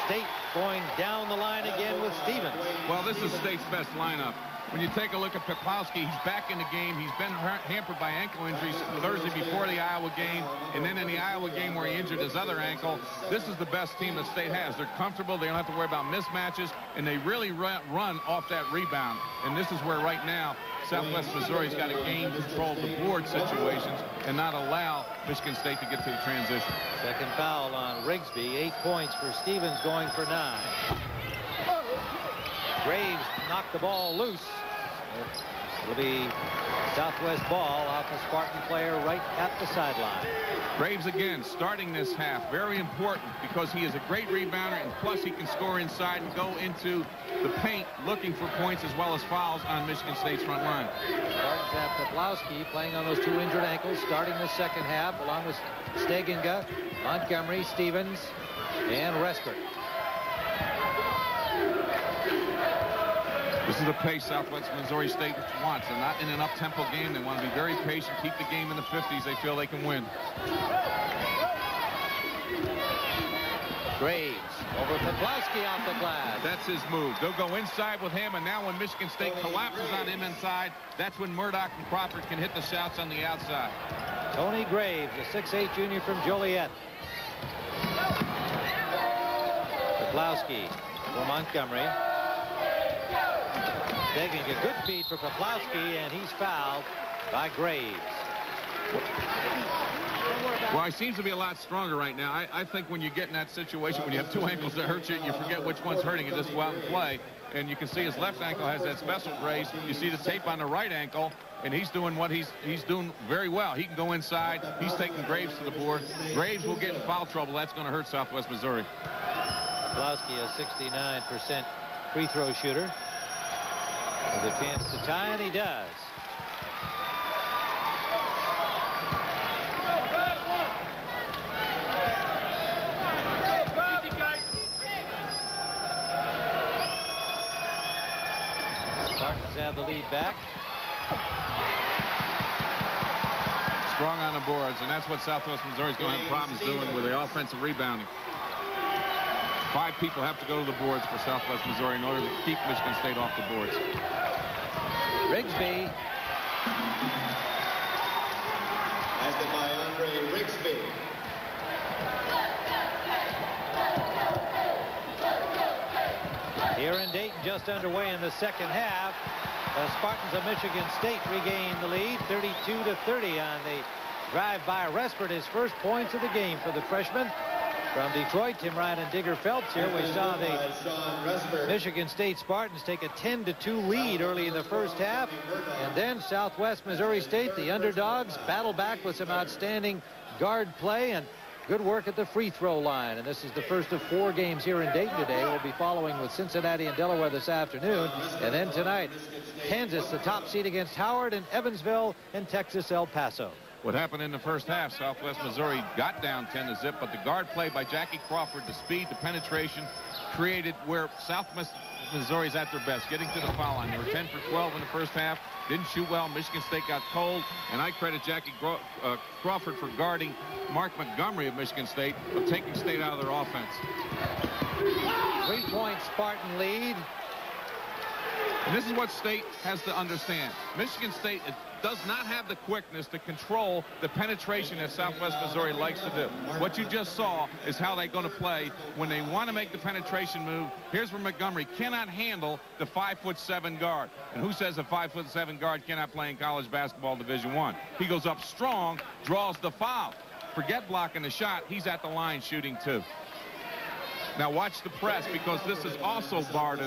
State going down the line again with Stephens. Well, this is State's best lineup. When you take a look at Peplowski, he's back in the game. He's been hampered by ankle injuries Thursday before the Iowa game, and then in the Iowa game where he injured his other ankle. This is the best team that State has. They're comfortable. They don't have to worry about mismatches, and they really run off that rebound. And this is where right now Southwest Missouri's got to gain control of the board situations and not allow Michigan State to get to the transition. Second foul on Rigsby. Eight points for Stephens, going for nine. Graves knocked the ball loose. It'll be Southwest ball off a Spartan player right at the sideline. Graves again starting this half. Very important because he is a great rebounder, and plus he can score inside and go into the paint looking for points as well as fouls on Michigan State's front line. Spartans have Peplowski playing on those two injured ankles starting the second half along with Steigenga, Montgomery, Stephens, and Respert. This is the pace Southwest Missouri State wants. They're not in an up-tempo game. They want to be very patient, keep the game in the fifties. They feel they can win. Graves over Peplowski off the glass. That's his move. They'll go inside with him, and now when Michigan State collapses on him inside, that's when Murdoch and Crawford can hit the shots on the outside. Tony Graves, a six eight junior from Joliet. Peplowski for Montgomery. Taking a good feed for Peplowski, and he's fouled by Graves. Well, he seems to be a lot stronger right now. I, I think when you get in that situation, when you have two ankles that hurt you, and you forget which one's hurting, you just go out and play. And you can see his left ankle has that special brace. You see the tape on the right ankle, and he's doing what he's he's doing very well. He can go inside. He's taking Graves to the board. Graves will get in foul trouble. That's going to hurt Southwest Missouri. Peplowski, a sixty-nine percent free throw shooter. With a chance to tie, and he does. Spartans have the lead back. Strong on the boards, and that's what Southwest Missouri's going to have problems doing with the offensive rebounding. Five people have to go to the boards for Southwest Missouri in order to keep Michigan State off the boards. Rigsby. Acted by Andre Rigsby. Here in Dayton, just underway in the second half. The Spartans of Michigan State regain the lead, thirty-two to thirty on the drive by Respert, his first points of the game for the freshman. From Detroit, Tim Ryan and Digger Phelps here. We saw the Michigan State Spartans take a ten to two lead early in the first half. And then Southwest Missouri State, the underdogs, battle back with some outstanding guard play and good work at the free throw line. And this is the first of four games here in Dayton today. We'll be following with Cincinnati and Delaware this afternoon. And then tonight, Kansas, the top seed against Howard, and Evansville and Texas El Paso. What happened in the first half, Southwest Missouri got down ten to zip, but the guard play by Jackie Crawford, the speed, the penetration, created where Southwest Missouri's at their best, getting to the foul line. They were ten for twelve in the first half, didn't shoot well. Michigan State got cold, and I credit Jackie Gro uh, Crawford for guarding Mark Montgomery of Michigan State, but taking State out of their offense. Three-point Spartan lead. And this is what State has to understand. Michigan State does not have the quickness to control the penetration that Southwest Missouri likes to do. What you just saw is how they're going to play when they want to make the penetration move. Here's where Montgomery cannot handle the five foot seven guard. And who says a five foot seven guard cannot play in college basketball Division one? He goes up strong, draws the foul. Forget blocking the shot, he's at the line shooting too. Now watch the press, because this has also barred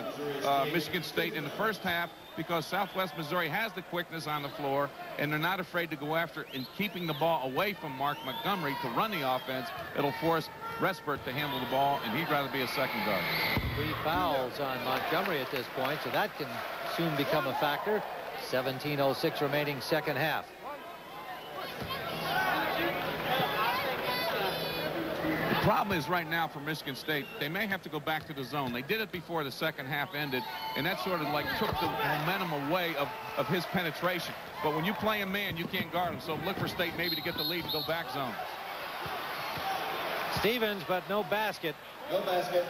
uh, Michigan State in the first half, because Southwest Missouri has the quickness on the floor, and they're not afraid to go after in keeping the ball away from Mark Montgomery to run the offense. It'll force Respert to handle the ball, and he'd rather be a second guard. Three fouls on Montgomery at this point, so that can soon become a factor. seventeen oh six remaining second half. problem is right now for Michigan State, they may have to go back to the zone. They did it before the second half ended, and that sort of like took the momentum away of, of his penetration. But when you play a man, you can't guard him. So look for State maybe to get the lead and go back zone. Stephens, but no basket. No basket.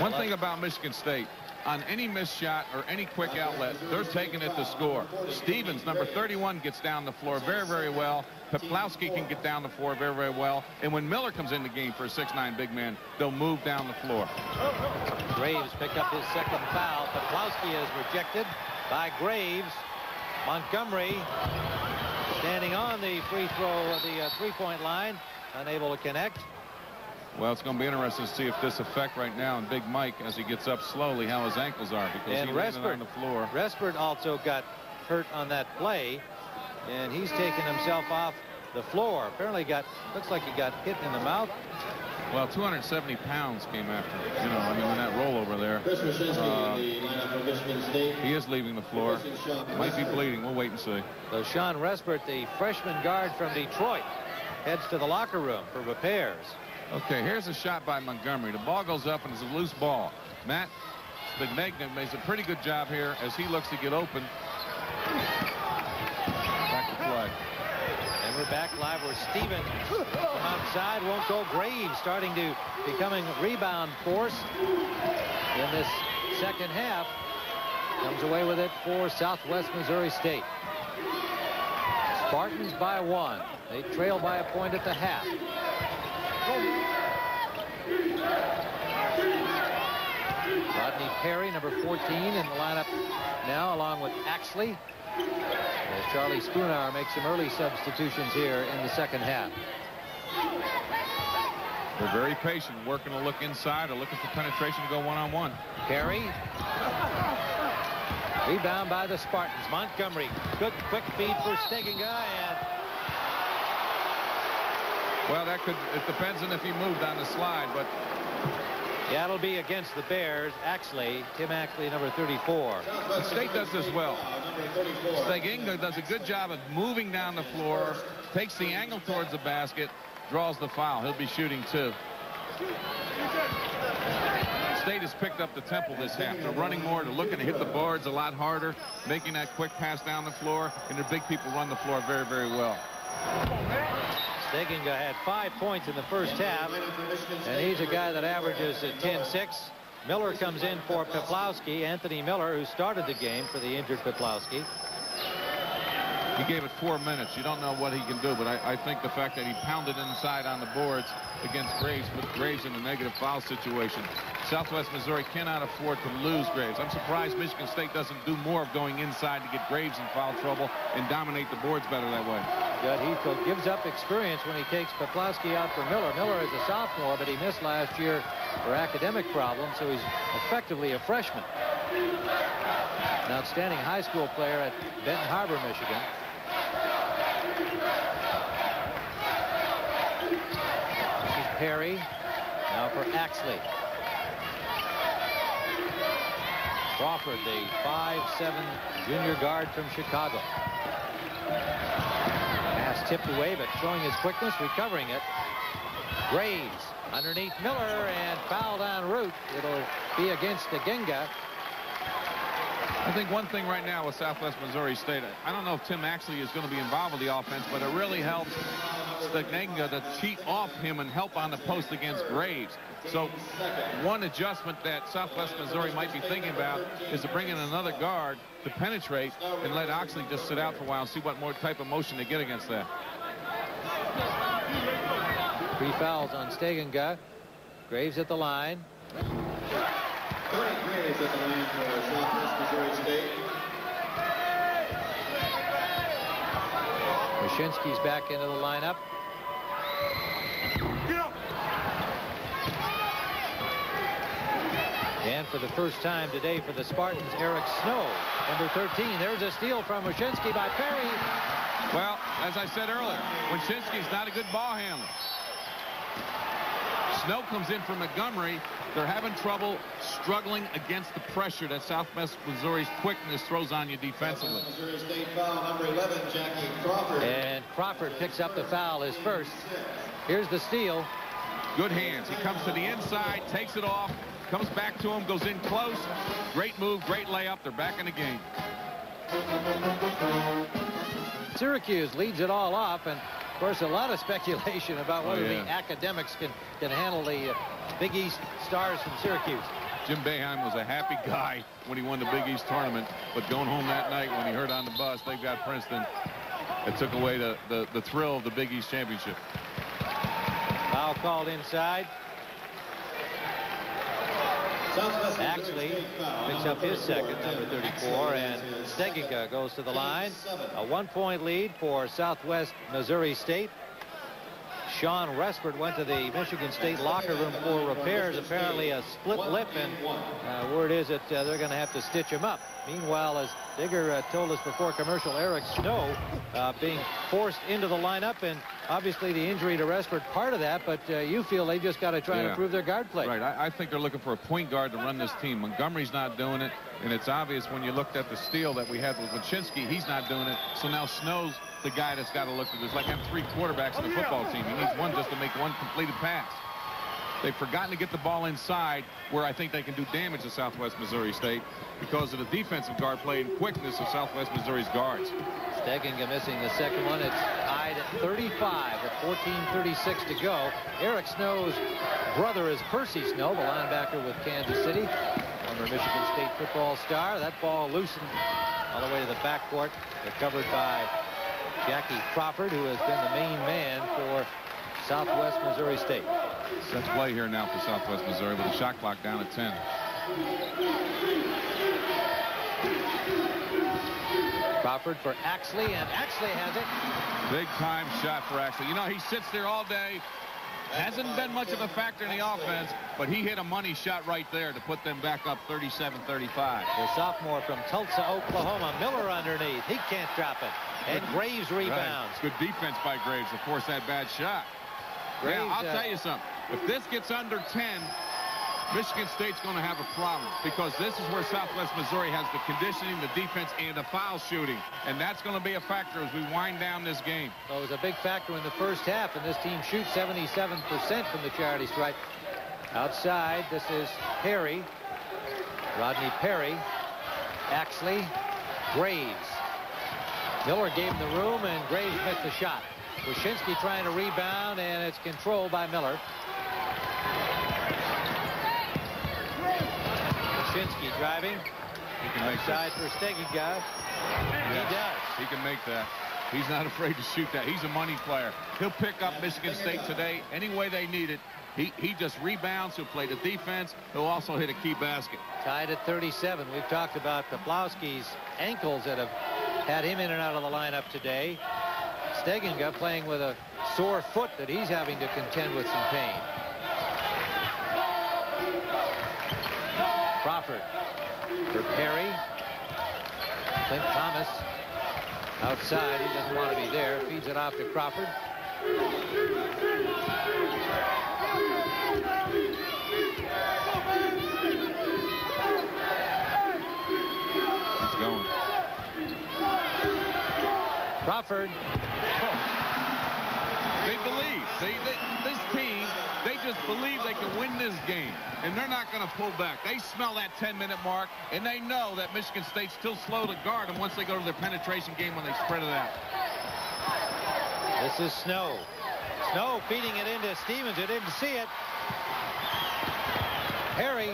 One thing about Michigan State, on any missed shot or any quick outlet, they're taking it to score. Stephens, number thirty-one, gets down the floor very, very well. Peplowski can get down the floor very, very well. And when Miller comes in the game for a six nine big man, they'll move down the floor. Graves picked up his second foul. Peplowski is rejected by Graves. Montgomery standing on the free throw of the uh, three-point line, unable to connect. Well, it's going to be interesting to see if this effect right now in Big Mike as he gets up slowly, how his ankles are, because and he landed on the floor. Respert also got hurt on that play, and he's taken himself off the floor. Apparently got, looks like he got hit in the mouth. Well, two hundred seventy pounds came after him. You know, I mean, when that roll over there. Uh, he is leaving the floor. Might be bleeding. We'll wait and see. So Shawn Respert, the freshman guard from Detroit, heads to the locker room for repairs. Okay, here's a shot by Montgomery. The ball goes up and it's a loose ball. Matt Steigenga makes a pretty good job here as he looks to get open. Back to play. And we're back live with Stephens from outside. Won't go. Graves starting to becoming rebound force in this second half. Comes away with it for Southwest Missouri State. Spartans by one. They trail by a point at the half. Rodney Perry, number fourteen, in the lineup now, along with Axley. As Charlie Spoonhour makes some early substitutions here in the second half. They're very patient, working to look inside or looking for penetration to go one-on-one. Perry. Rebound by the Spartans. Montgomery. Good quick feed for Steigenga, and well, that could, it depends on if he moved on the slide, but yeah, it'll be against the Bears. Axley, Tim Axley, number thirty-four. The State does this well. Steigenga does a good job of moving down the floor, takes the angle towards the basket, draws the foul. He'll be shooting two. State has picked up the tempo this half. They're running more, they're looking to hit the boards a lot harder, making that quick pass down the floor, and their big people run the floor very, very well. Steigenga had five points in the first half, and he's a guy that averages at ten six. Miller comes in for Peplowski, Anthony Miller, who started the game for the injured Peplowski. He gave it four minutes. You don't know what he can do, but I, I think the fact that he pounded inside on the boards against Graves, with Graves in a negative foul situation. Southwest Missouri cannot afford to lose Graves. I'm surprised Michigan State doesn't do more of going inside to get Graves in foul trouble and dominate the boards better that way. Jud Heathcote gives up experience when he takes Peplowski out for Miller. Miller is a sophomore, but he missed last year for academic problems, so he's effectively a freshman. An outstanding high school player at Benton Harbor, Michigan. This is Perry. Now for Axley. Crawford, the five seven junior guard from Chicago. Pass tipped away, but showing his quickness, recovering it. Graves underneath Miller and fouled en route. It'll be against Steigenga. I think one thing right now with Southwest Missouri State, I don't know if Tim Axley is going to be involved with the offense, but it really helps Steigenga to cheat off him and help on the post against Graves. So one adjustment that Southwest Missouri might be thinking about is to bring in another guard to penetrate and let Axley just sit out for a while and see what more type of motion they get against that. Three fouls on Steigenga. Graves at the line. Graves at the line for Southwest Missouri State. Washington's back into the lineup. And for the first time today for the Spartans, Eric Snow, number thirteen. There's a steal from Washington by Perry. Well, as I said earlier, Washington's not a good ball handler. Snow comes in for Montgomery. They're having trouble struggling against the pressure that Southwest Missouri's quickness throws on you defensively. Missouri State foul, number eleven, Jackie Crawford. And Crawford picks up the foul, his first. Here's the steal. Good hands. He comes to the inside, takes it off, comes back to him, goes in close. Great move, great layup. They're back in the game. Syracuse leads it all off, and of course a lot of speculation about whether oh, yeah. the academics can can handle the uh, Big East stars from Syracuse. Jim Boeheim was a happy guy when he won the Big East tournament, but going home that night when he heard on the bus they've got Princeton, it took away the the, the thrill of the Big East championship. Foul called inside. Axley picks up his second, number thirty-four, and Steigenga goes to the line. A one-point lead for Southwest Missouri State. Shawn Respert went to the Michigan State locker room for repairs, apparently a split lip, and uh, word is that uh, they're going to have to stitch him up. Meanwhile, as Digger uh, told us before commercial, Eric Snow uh, being forced into the lineup, and obviously the injury to Respert part of that, but uh, you feel they just got to try yeah. and improve their guard play. Right, I, I think they're looking for a point guard to run this team. Montgomery's not doing it, and it's obvious when you looked at the steal that we had with Wachinski, he's not doing it, so now Snow's the guy that's got to look at this. Like, having three quarterbacks in the football team, he needs one just to make one completed pass. They've forgotten to get the ball inside, where I think they can do damage to Southwest Missouri State because of the defensive guard play and quickness of Southwest Missouri's guards. Steigenga missing the second one. It's tied at thirty-five with fourteen thirty-six to go. Eric Snow's brother is Percy Snow, the linebacker with Kansas City, former Michigan State football star. That ball loosened all the way to the backcourt, recovered by Jackie Crawford, who has been the main man for Southwest Missouri State. Set play here now for Southwest Missouri with a shot clock down at ten. Crawford for Axley, and Axley has it. Big time shot for Axley. You know, he sits there all day. Hasn't been much of a factor in the offense, but he hit a money shot right there to put them back up thirty-seven thirty-five. The sophomore from Tulsa, Oklahoma, Miller underneath. He can't drop it. And good. Graves rebounds. Right. Good defense by Graves to force that bad shot. Graves, yeah, I'll uh, tell you something. If this gets under ten, Michigan State's going to have a problem, because this is where Southwest Missouri has the conditioning, the defense, and the foul shooting. And that's going to be a factor as we wind down this game. Well, it was a big factor in the first half, and this team shoots seventy-seven percent from the charity stripe. Outside, this is Perry. Rodney Perry. Axley. Graves. Miller gave him the room, and Graves missed the shot. Wachinski trying to rebound, and it's controlled by Miller. Wachinski driving. He can make that. Outside for Steigenga. He does. He can make that. He's not afraid to shoot that. He's a money player. He'll pick up Michigan State today any way they need it. He, he just rebounds. He'll play the defense. He'll also hit a key basket. Tied at thirty-seven. We've talked about Peplowski's ankles that have had him in and out of the lineup today. Steigenga playing with a sore foot that he's having to contend with some pain. Crawford for Perry. Clint Thomas outside. He doesn't want to be there. Feeds it off to Crawford. It's going. Crawford. They believe. See, they, this team, they just believe they can win this game, and they're not going to pull back. They smell that ten-minute mark, and they know that Michigan State's still slow to guard them once they go to their penetration game when they spread it out. This is Snow. Snow feeding it into Stephens. They didn't see it. Perry.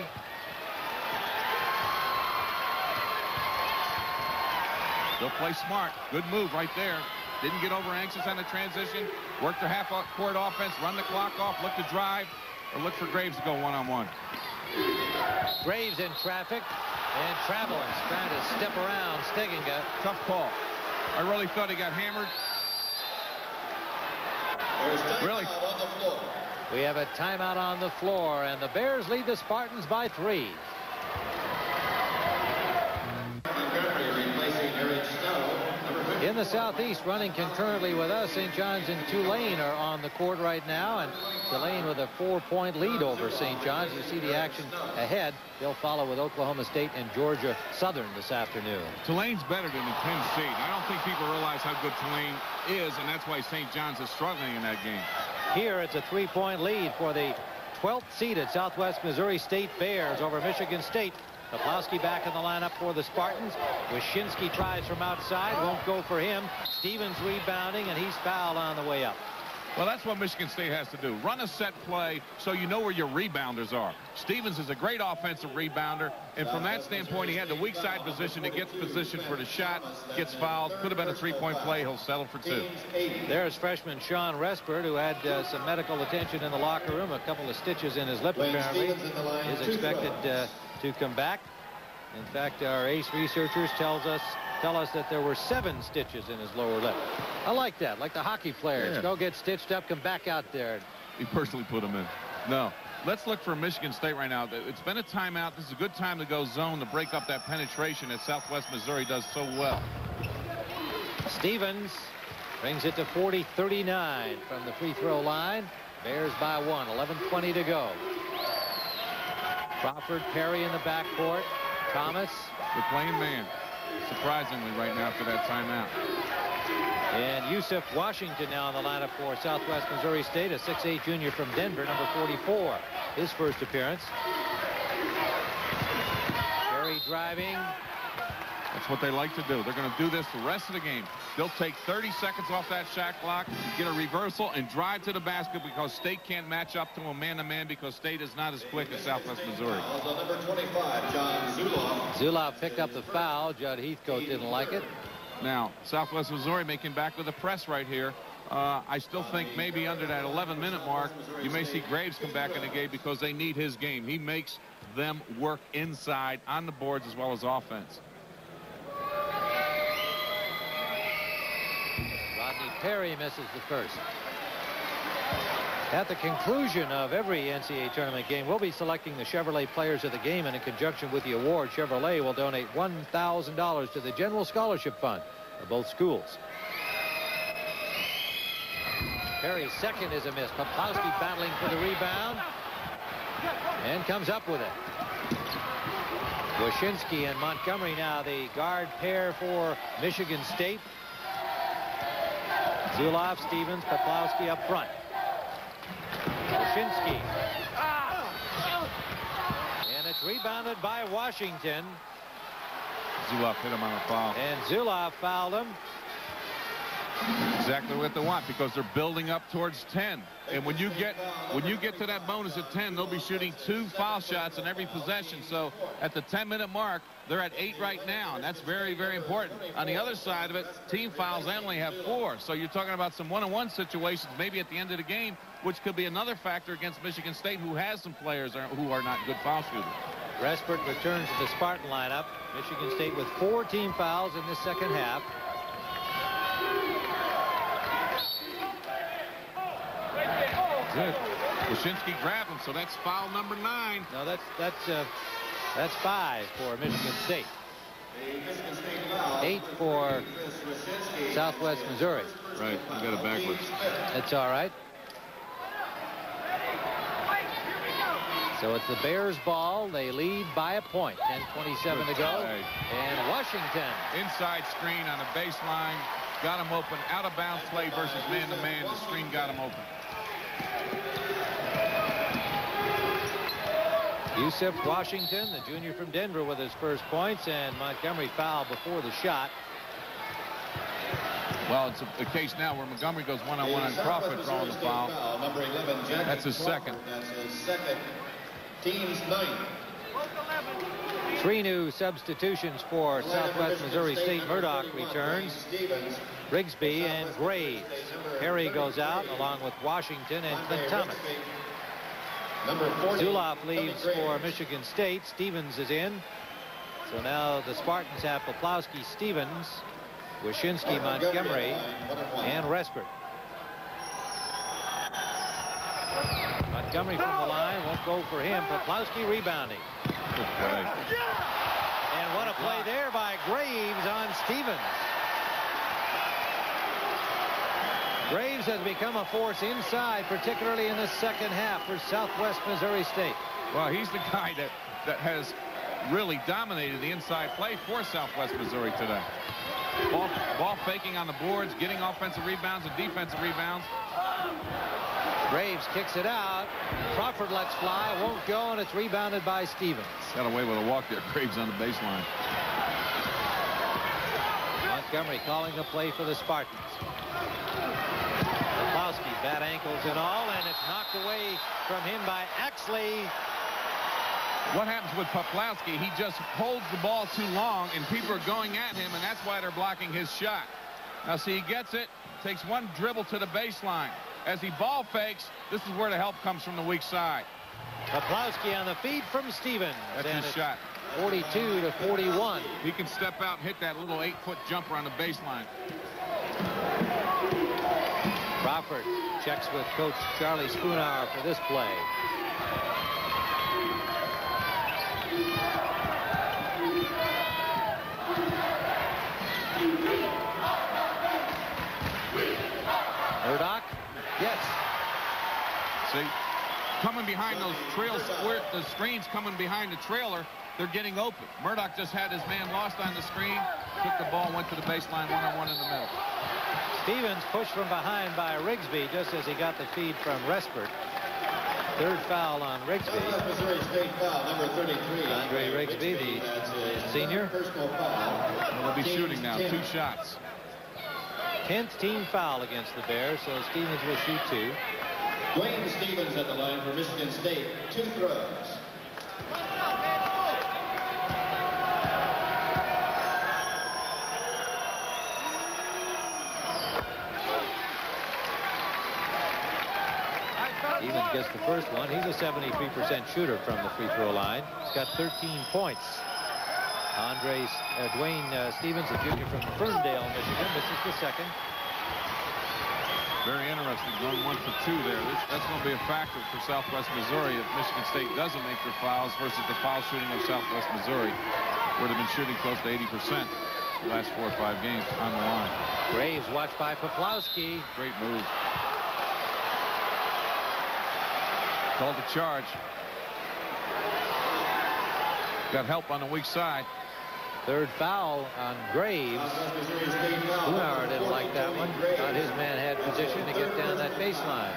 They'll play smart. Good move right there. Didn't get over anxious on the transition. Worked their half-court offense. Run the clock off. Look to drive. Or look for Graves to go one-on-one. Graves in traffic. And Travelers trying to step around Steigenga. Tough call. I really thought he got hammered. Really? We have a timeout on the floor. And the Bears lead the Spartans by three. in the Southeast running concurrently with us. Saint John's and Tulane are on the court right now, and Tulane with a four-point lead over Saint John's. You see the action ahead. They'll follow with Oklahoma State and Georgia Southern this afternoon. Tulane's better than Penn State. I don't think people realize how good Tulane is, and that's why Saint John's is struggling in that game. Here it's a three-point lead for the twelfth seeded Southwest Missouri State Bears over Michigan State. Peplowski back in the lineup for the Spartans. Wyszynski tries from outside, won't go for him. Stevens rebounding, and he's fouled on the way up. Well, that's what Michigan State has to do. Run a set play so you know where your rebounders are. Stevens is a great offensive rebounder, and from that standpoint, he had the weak side position. It gets positioned for the shot, gets fouled. Could have been a three-point play. He'll settle for two. There's freshman Shawn Respert, who had uh, some medical attention in the locker room, a couple of stitches in his lip, apparently. Is expected uh, to come back. In fact, our ace researchers tells us tell us that there were seven stitches in his lower lip. I like that, like the hockey players. Yeah. Go get stitched up, come back out there. He personally put them in. No. Let's look for Michigan State right now. It's been a timeout. This is a good time to go zone to break up that penetration that Southwest Missouri does so well. Stevens brings it to forty thirty-nine from the free throw line. Bears by one, eleven twenty to go. Crawford, Perry in the backcourt. Thomas. They're playing man. Surprisingly right now after that timeout. And Yusef Washington now in the lineup for Southwest Missouri State, a six eight junior from Denver, number forty-four, his first appearance. Perry driving. That's what they like to do. They're going to do this the rest of the game. They'll take thirty seconds off that shot clock, get a reversal, and drive to the basket because State can't match up to him man-to-man because State is not as quick as Southwest Missouri. Number twenty-five, John Zulauf. Zulauf picked up the foul. Jud Heathcote didn't like it. Now, Southwest Missouri making back with the press right here. Uh, I still think maybe under that eleven-minute mark, you may see Graves come back in the game because they need his game. He makes them work inside on the boards as well as offense. Rodney Perry misses the first. At the conclusion of every N C double A tournament game, we'll be selecting the Chevrolet players of the game, and in conjunction with the award, Chevrolet will donate one thousand dollars to the General Scholarship Fund of both schools. Perry's second is a miss. Peplowski battling for the rebound and comes up with it. Wyszynski and Montgomery now the guard pair for Michigan State. Zulauf, Stevens, Peplowski up front. Wyszynski. And it's rebounded by Washington. Zulauf hit him on a foul. And Zulauf fouled him. Exactly what they want because they're building up towards ten. And when you get when you get to that bonus at ten, they'll be shooting two foul shots in every possession. So at the ten-minute mark, they're at eight right now, and that's very, very important. On the other side of it, team fouls, they only have four. So you're talking about some one-on-one situations maybe at the end of the game, which could be another factor against Michigan State, who has some players who are not good foul shooters. Respert returns to the Spartan lineup. Michigan State with four team fouls in this second half. Good. Wyszynski grabbed him, so that's foul number nine. No, that's that's uh, that's five for Michigan State. Eight for Southwest Missouri. Right, we got it backwards. That's all right. So it's the Bears' ball. They lead by a point. ten twenty-seven to go. And Washington. Inside screen on the baseline. Got him open. Out of bounds play versus man-to-man. The screen got him open. Yusef Washington, the junior from Denver, with his first points, and Montgomery fouled before the shot. Well, it's a, a case now where Montgomery goes one-on-one on Crawford drawing the foul. foul. Number eleven, Jackie That's his Crawford. second. That's his second. Team's ninth. Three new substitutions for Southwest Missouri State. Murdoch returns. Rigsby and Graves. Perry goes out along with Washington and Clint Thomas. Zulauf leaves for Michigan State. Stevens is in. So now the Spartans have Peplowski, Stevens, Wyszynski, Montgomery, and Respert. Montgomery from the line. Won't go for him. Peplowski rebounding. And what a play there by Graves on Stevens. has become a force inside, particularly in the second half for Southwest Missouri State. Well, he's the guy that, that has really dominated the inside play for Southwest Missouri today. Ball, ball faking on the boards, getting offensive rebounds and defensive rebounds. Graves kicks it out. Crawford lets fly, won't go, and it's rebounded by Stevens. Got away with a walk there. Graves on the baseline. Montgomery calling the play for the Spartans. Peplowski, bad ankles and all, and it's knocked away from him by Axley. What happens with Peplowski? He just holds the ball too long, and people are going at him, and that's why they're blocking his shot. Now, see, he gets it, takes one dribble to the baseline. As he ball fakes, this is where the help comes from the weak side. Peplowski on the feed from Stevens. That's his shot. forty-two to forty-one. He can step out and hit that little eight-foot jumper on the baseline. Crawford checks with Coach Charlie Spoonhour for this play. Murdoch? Yes. See, coming behind those trail squirt, the screens coming behind the trailer, they're getting open. Murdoch just had his man lost on the screen, took the ball, went to the baseline, one-on-one in the middle. Stevens pushed from behind by Rigsby just as he got the feed from Respert. Third foul on Rigsby. Missouri State foul, number thirty-three. Andre Rigsby, the senior. They'll be shooting now, two shots. Tenth team foul against the Bears, so Stevens will shoot two. Wayne Stephens at the line for Michigan State, two throws. Stevens gets the first one. He's a seventy-three percent shooter from the free throw line. He's got thirteen points. Andres, uh, Dwayne uh, Stevens, a junior from Ferndale, Michigan. This is the second. Very interesting. Run one for two there. This, that's going to be a factor for Southwest Missouri if Michigan State doesn't make their fouls versus the foul shooting of Southwest Missouri, where they've been shooting close to eighty percent the last four or five games on the line. Graves watched by Peplowski. Great move. Called the charge. Got help on the weak side. Third foul on Graves. Lunauer didn't like that one. Thought his man had position to get down that baseline.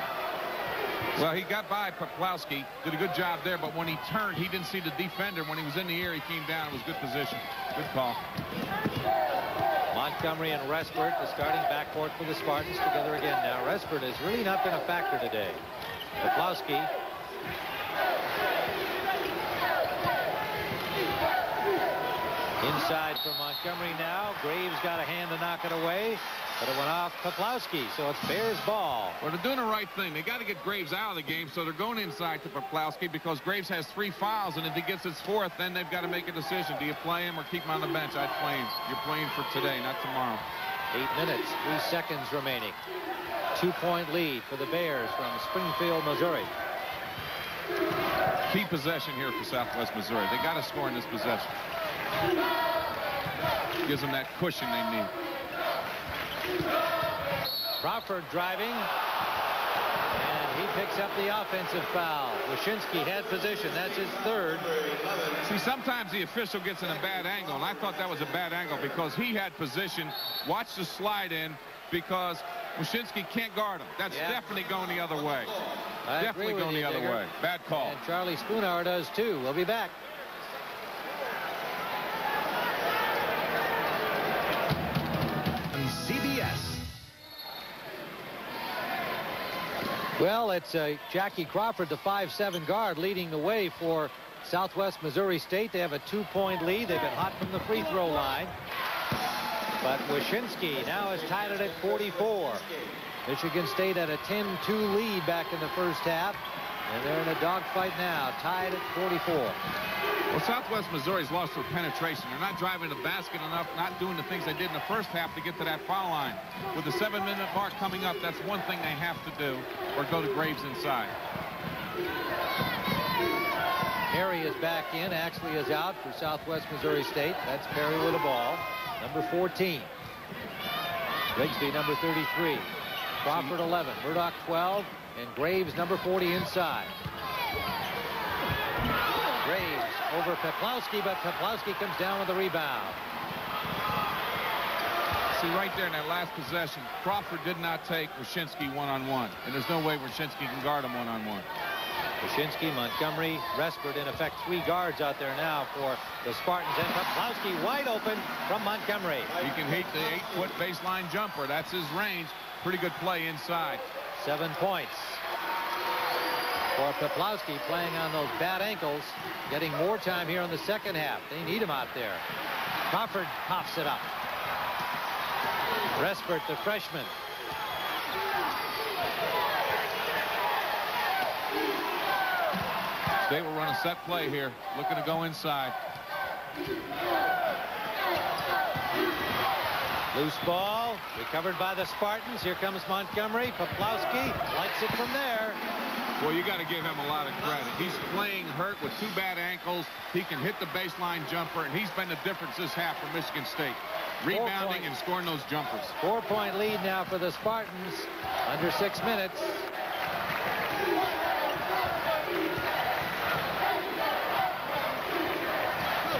Well, he got by Peplowski. Did a good job there, but when he turned, he didn't see the defender. When he was in the air, he came down. It was good position. Good call. Montgomery and Respert, the starting backcourt for the Spartans, together again now. Respert has really not been a factor today. Peplowski. Inside for Montgomery now. Graves got a hand to knock it away, but it went off Peplowski, so it's Bears ball. Well, they're doing the right thing. They got to get Graves out of the game, so they're going inside to Peplowski because Graves has three fouls, and if he gets his fourth, then they've got to make a decision. Do you play him or keep him on the bench? I'd play him. You're playing for today, not tomorrow. Eight minutes, three seconds remaining. Two-point lead for the Bears from Springfield, Missouri. Key possession here for Southwest Missouri. They got to score in this possession. Gives them that cushion they need. Crawford driving, and he picks up the offensive foul. Washington had position. That's his third. See, sometimes the official gets in a bad angle, and I thought that was a bad angle because he had position. Watch the slide in because Washington can't guard him. That's yeah. definitely going the other way. I definitely going you, the Digger. other way. Bad call. And Charlie Spoonhour does too. We'll be back. Well, it's uh, Jackie Crawford, the five seven guard, leading the way for Southwest Missouri State. They have a two-point lead. They've been hot from the free throw line. But Wyszynski now has tied it at forty-four. Michigan State had a ten two lead back in the first half. And they're in a dogfight now, tied at forty-four. Well, Southwest Missouri's lost their penetration. They're not driving the basket enough, not doing the things they did in the first half to get to that foul line. With the seven-minute mark coming up, that's one thing they have to do, or go to Graves inside. Perry is back in. Axley is out for Southwest Missouri State. That's Perry with the ball, number fourteen. Rigsby, number thirty-three. Crawford eleven, Murdoch twelve, and Graves number forty inside. Graves over Peplowski, but Peplowski comes down with a rebound. See, right there in that last possession, Crawford did not take Wyshynski one-on-one, and there's no way Wyshynski can guard him one-on-one. Wyshynski, Montgomery, Respert, in effect, three guards out there now for the Spartans. And Peplowski wide open from Montgomery. You can hit the eight-foot baseline jumper. That's his range. Pretty good play inside. Seven points for Peplowski, playing on those bad ankles, getting more time here in the second half. They need him out there. Crawford pops it up. Respert, the freshman. They will run a set play here, looking to go inside. Loose ball, recovered by the Spartans. Here comes Montgomery. Peplowski lights it from there. Well, you got to give him a lot of credit. He's playing hurt with two bad ankles. He can hit the baseline jumper, and he's been the difference this half for Michigan State. Rebounding and scoring those jumpers. Four-point lead now for the Spartans. Under six minutes.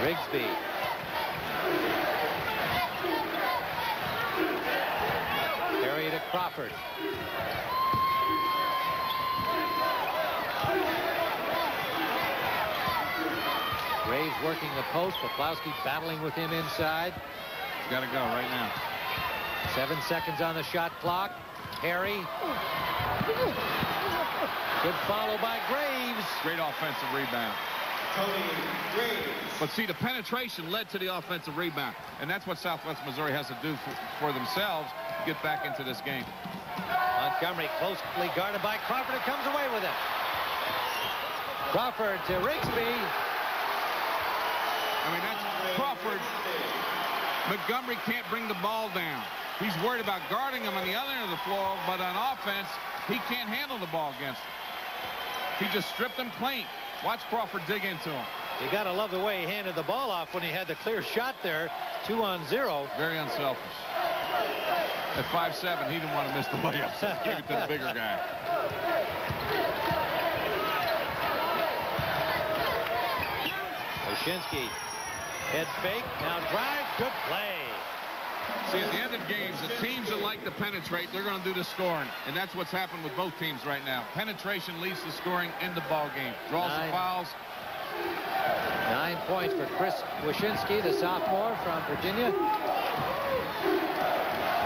Rigsby. Carry to Crawford. Graves working the post. Peplowski battling with him inside. He's got to go right now. Seven seconds on the shot clock. Perry. Good follow by Graves. Great offensive rebound. Tony Graves. But see, the penetration led to the offensive rebound, and that's what Southwest Missouri has to do for, for themselves to get back into this game. Montgomery closely guarded by Crawford, and comes away with it. Crawford to Rigsby. I mean, that's Crawford. Montgomery can't bring the ball down. He's worried about guarding him on the other end of the floor, but on offense, he can't handle the ball against him. He just stripped him clean. Watch Crawford dig into him. You got to love the way he handed the ball off when he had the clear shot there. Two on zero. Very unselfish. At five seven, he didn't want to miss the layup, so he gave it to the bigger guy. Wyshynski, head fake, now drive, good play. See, at the end of games, the teams that like to penetrate, they're going to do the scoring. And that's what's happened with both teams right now. Penetration leads to scoring in the ball game. Draws nine, and fouls. Nine points for Chris Wasinski, the sophomore from Virginia.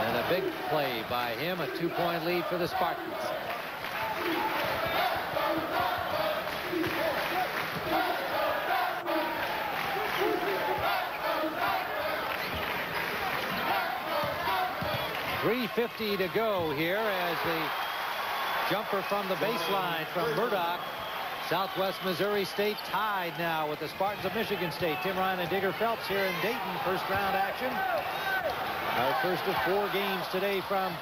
And a big play by him, a two-point lead for the Spartans. three fifty to go here as the jumper from the baseline from Murdoch. Southwest Missouri State tied now with the Spartans of Michigan State. Tim Ryan and Digger Phelps here in Dayton. First round action. Our first of four games today from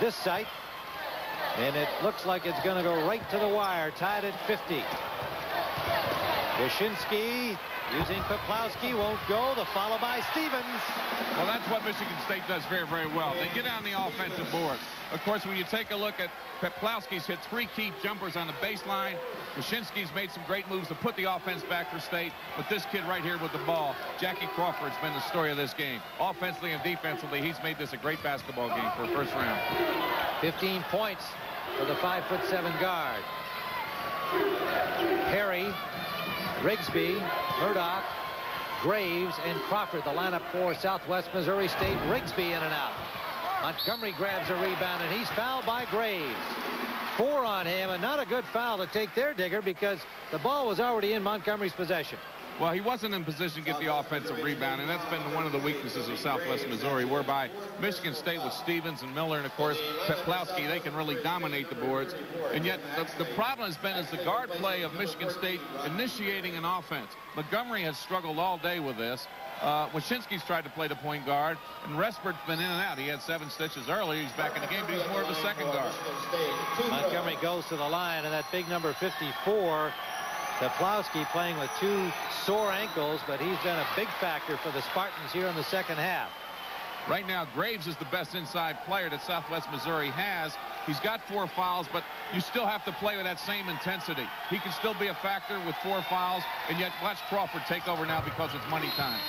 this site. And it looks like it's going to go right to the wire. Tied at fifty. Wyshynski using Peplowski, won't go. The follow by Stephens. Well, that's what Michigan State does very, very well. They get on the offensive board. Of course, when you take a look at Peplowski's hit three key jumpers on the baseline. Wyshynski's made some great moves to put the offense back for State. But this kid right here with the ball, Jackie Crawford's been the story of this game. Offensively and defensively, he's made this a great basketball game for a first round. fifteen points for the five foot seven guard. Perry, Rigsby, Murdoch, Graves, and Crawford, the lineup for Southwest Missouri State. Rigsby in and out. Montgomery grabs a rebound, and he's fouled by Graves. Four on him, and not a good foul to take there, Digger, because the ball was already in Montgomery's possession. Well, he wasn't in position to get the offensive rebound, and that's been one of the weaknesses of Southwest Missouri, whereby Michigan State with Stephens and Miller and, of course, Peplowski, they can really dominate the boards. And yet the, the problem has been is the guard play of Michigan State initiating an offense. Montgomery has struggled all day with this. Uh, Wyshynski's tried to play the point guard, and Respert's been in and out. He had seven stitches earlier. He's back in the game, but he's more of a second guard. Montgomery goes to the line, and that big number fifty-four... Peplowski playing with two sore ankles, but he's been a big factor for the Spartans here in the second half. Right now, Graves is the best inside player that Southwest Missouri has, He's got four fouls, but you still have to play with that same intensity. He can still be a factor with four fouls, and yet watch Crawford take over now because it's money time.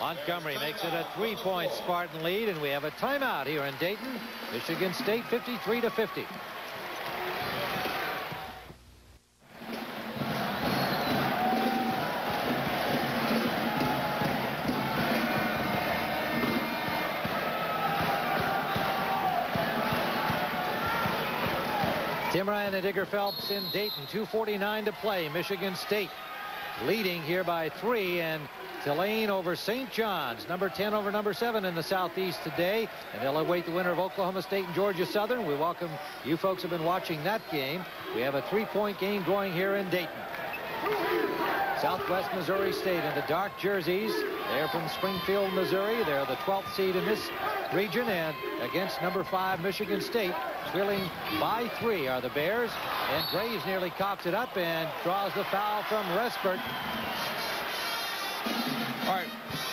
Montgomery makes it a three-point Spartan lead, and we have a timeout here in Dayton. Michigan State fifty-three to fifty. Tim Ryan and Digger Phelps in Dayton. two forty-nine to play. Michigan State leading here by three, and Tulane over Saint John's, number ten over number seven in the Southeast today, and they'll await the winner of Oklahoma State and Georgia Southern. We welcome you folks who have been watching that game. We have a three-point game going here in Dayton. Southwest Missouri State in the dark jerseys. They're from Springfield, Missouri. They're the twelfth seed in this region, and against number five Michigan State, trailing by three are the Bears, and Graves nearly cops it up and draws the foul from Respert. All right,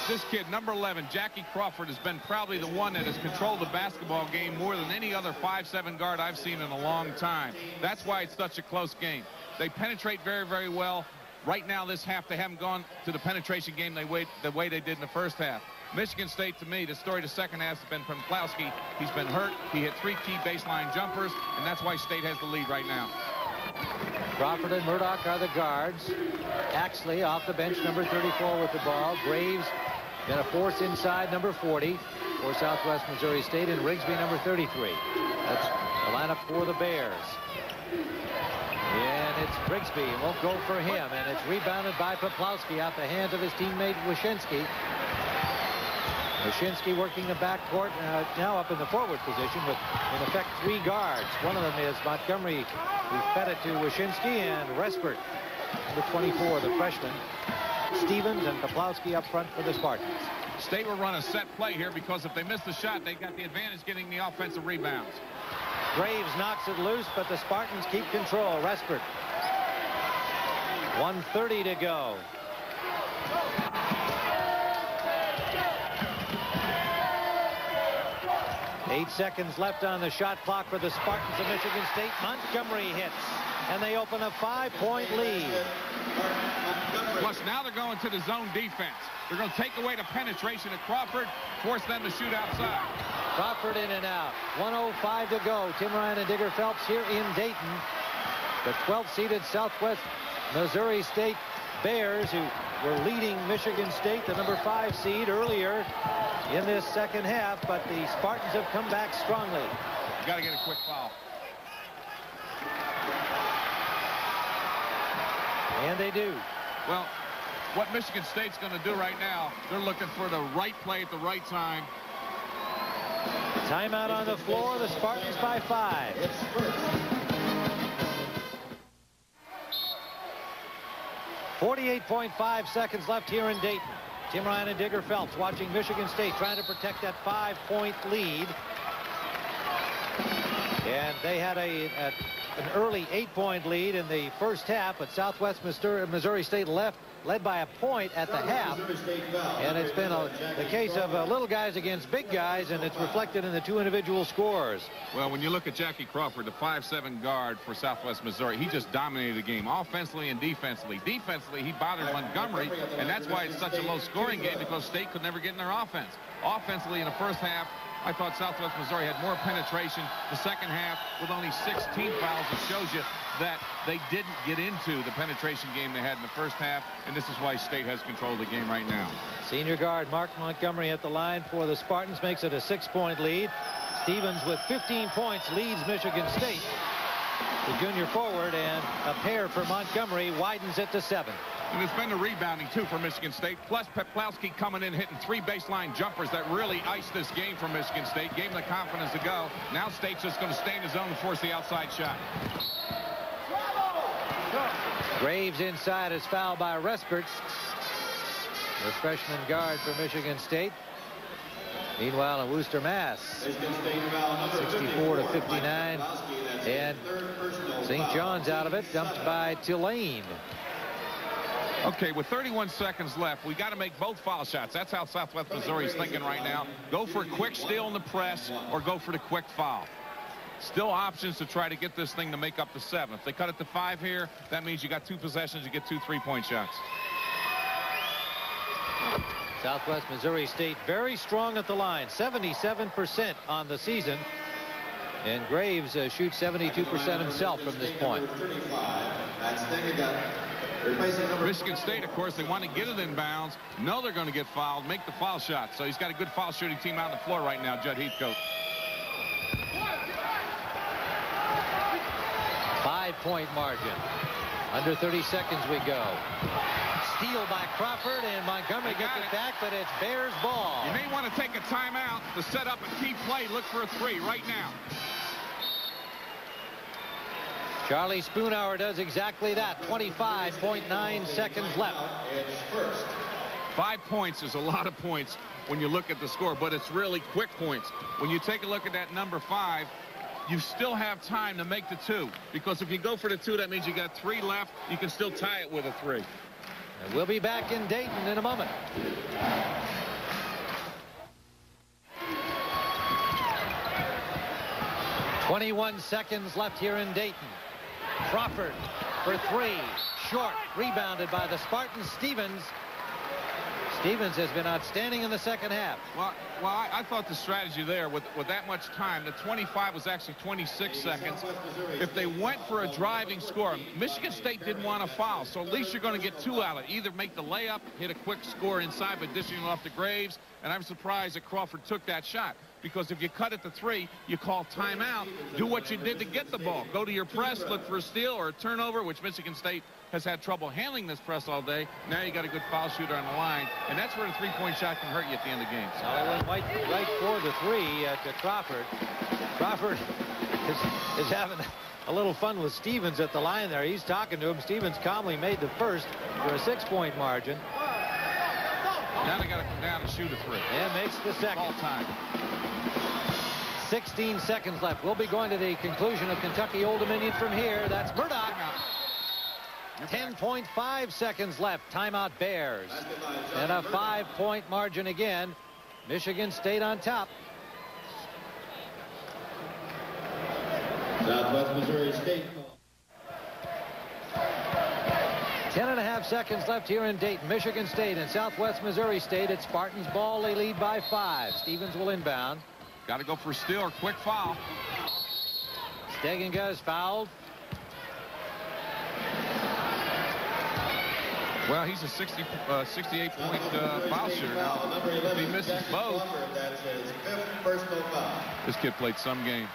this kid, number eleven, Jackie Crawford, has been probably the one that has controlled the basketball game more than any other five seven guard I've seen in a long time. That's why it's such a close game. They penetrate very, very well. Right now, this half, they haven't gone to the penetration game they wait, the way they did in the first half. Michigan State, to me, the story the second half has been Peplowski. He's been hurt. He hit three key baseline jumpers, and that's why State has the lead right now. Crawford and Murdoch are the guards. Axley off the bench, number thirty-four, with the ball. Graves got a force inside, number forty, for Southwest Missouri State, and Rigsby, number thirty-three. That's the lineup for the Bears. And it's Rigsby, won't go for him, and it's rebounded by Peplowski out the hands of his teammate Washington. Washington working the backcourt, uh, now up in the forward position with, in effect, three guards. One of them is Montgomery, who fed it to Washington, and Respert, number twenty-four, the freshman. Stevens and Peplowski up front for the Spartans. State will run a set play here because if they miss the shot, they got the advantage getting the offensive rebounds. Graves knocks it loose, but the Spartans keep control. Respert. one thirty to go. Eight seconds left on the shot clock for the Spartans of Michigan State. Montgomery hits, and they open a five-point lead. Plus, now they're going to the zone defense. They're going to take away the penetration of Crawford, force them to shoot outside. Crawford in and out. one oh five to go. Tim Ryan and Digger Phelps here in Dayton. The twelfth-seeded Southwest Missouri State Bears, who were leading Michigan State, the number five seed, earlier in this second half, but the Spartans have come back strongly. You got to get a quick foul. And they do. Well, what Michigan State's going to do right now, they're looking for the right play at the right time. Timeout on the floor, the Spartans by five. forty-eight point five seconds left here in Dayton. Tim Ryan and Digger Phelps watching Michigan State trying to protect that five-point lead. And they had a, a an early eight-point lead in the first half, but Southwest Missouri State left led by a point at the half, and it's been a, the case of uh, little guys against big guys, and it's reflected in the two individual scores. Well, when you look at Jackie Crawford, the five seven guard for Southwest Missouri, he just dominated the game offensively and defensively. Defensively, he bothered Montgomery, and that's why it's such a low-scoring game, because State could never get in their offense. Offensively, in the first half, I thought Southwest Missouri had more penetration. The second half, with only sixteen fouls, it shows you that they didn't get into the penetration game they had in the first half, and this is why State has control of the game right now. Senior guard Mark Montgomery at the line for the Spartans makes it a six-point lead. Stevens with fifteen points leads Michigan State. The junior forward, and a pair for Montgomery widens it to seven. And it's been the rebounding, too, for Michigan State. Plus, Peplowski coming in, hitting three baseline jumpers that really iced this game for Michigan State, gave them the confidence to go. Now State's just going to stay in his zone and force the outside shot. Graves inside is fouled by Respert, the freshman guard for Michigan State. Meanwhile, in Worcester, Mass, sixty-four to fifty-nine, and Saint John's out of it, dumped by Tulane. Okay, with thirty-one seconds left, we got to make both foul shots. That's how Southwest Missouri's thinking right now. Go for a quick steal in the press, or go for the quick foul. Still options to try to get this thing to make up the seven. If they cut it to five here, that means you got two possessions. You get two three-point shots. Southwest Missouri State very strong at the line, seventy-seven percent on the season. And Graves uh, shoots seventy-two percent himself from this point. Michigan State, of course, they want to get it in bounds. No, they're going to get fouled, make the foul shot. So he's got a good foul shooting team out on the floor right now, Jud Heathcote. Five-point margin. Under thirty seconds we go. Steal by Crawford, and Montgomery gets it, it back, but it's Bears ball. You may want to take a timeout to set up a key play. Look for a three right now. Charlie Spoonhour does exactly that. twenty-five point nine seconds left. Five points is a lot of points when you look at the score, but it's really quick points. When you take a look at that number five, you still have time to make the two, because if you go for the two, that means you got three left. You can still tie it with a three. And we'll be back in Dayton in a moment. twenty-one seconds left here in Dayton. Crawford for three. Short. Rebounded by the Spartan Stevens. Stevens has been outstanding in the second half. Well, well I, I thought the strategy there, with, with that much time, the twenty-five was actually twenty-six seconds. If they went for a driving score, Michigan State didn't want to foul, so at least you're going to get two out of it. Either make the layup, hit a quick score inside, but dishing it off to Graves, and I'm surprised that Crawford took that shot, because if you cut it to three, you call timeout, do what you did to get the ball. Go to your press, look for a steal or a turnover, which Michigan State has had trouble handling this press all day. Now you got a good foul shooter on the line, and that's where the three-point shot can hurt you at the end of the game. So I went right, right for the three uh, to Crawford. Crawford is, is having a little fun with Stevens at the line there. He's talking to him. Stevens calmly made the first for a six-point margin. Now they got to come down and shoot a three. And makes the second. All time. sixteen seconds left. We'll be going to the conclusion of Kentucky Old Dominion from here. That's Murdoch. ten point five seconds left. Timeout Bears. And a five-point margin again. Michigan State on top. Southwest Missouri State. Ten and a half seconds left here in Dayton. Michigan State and Southwest Missouri State. It's Spartans ball. They lead by five. Stevens will inbound. Got to go for a steal or quick foul. Steigenga is fouled. Well, he's a sixty, uh, sixty-eight point uh, foul shooter. If he misses both. This kid played some game.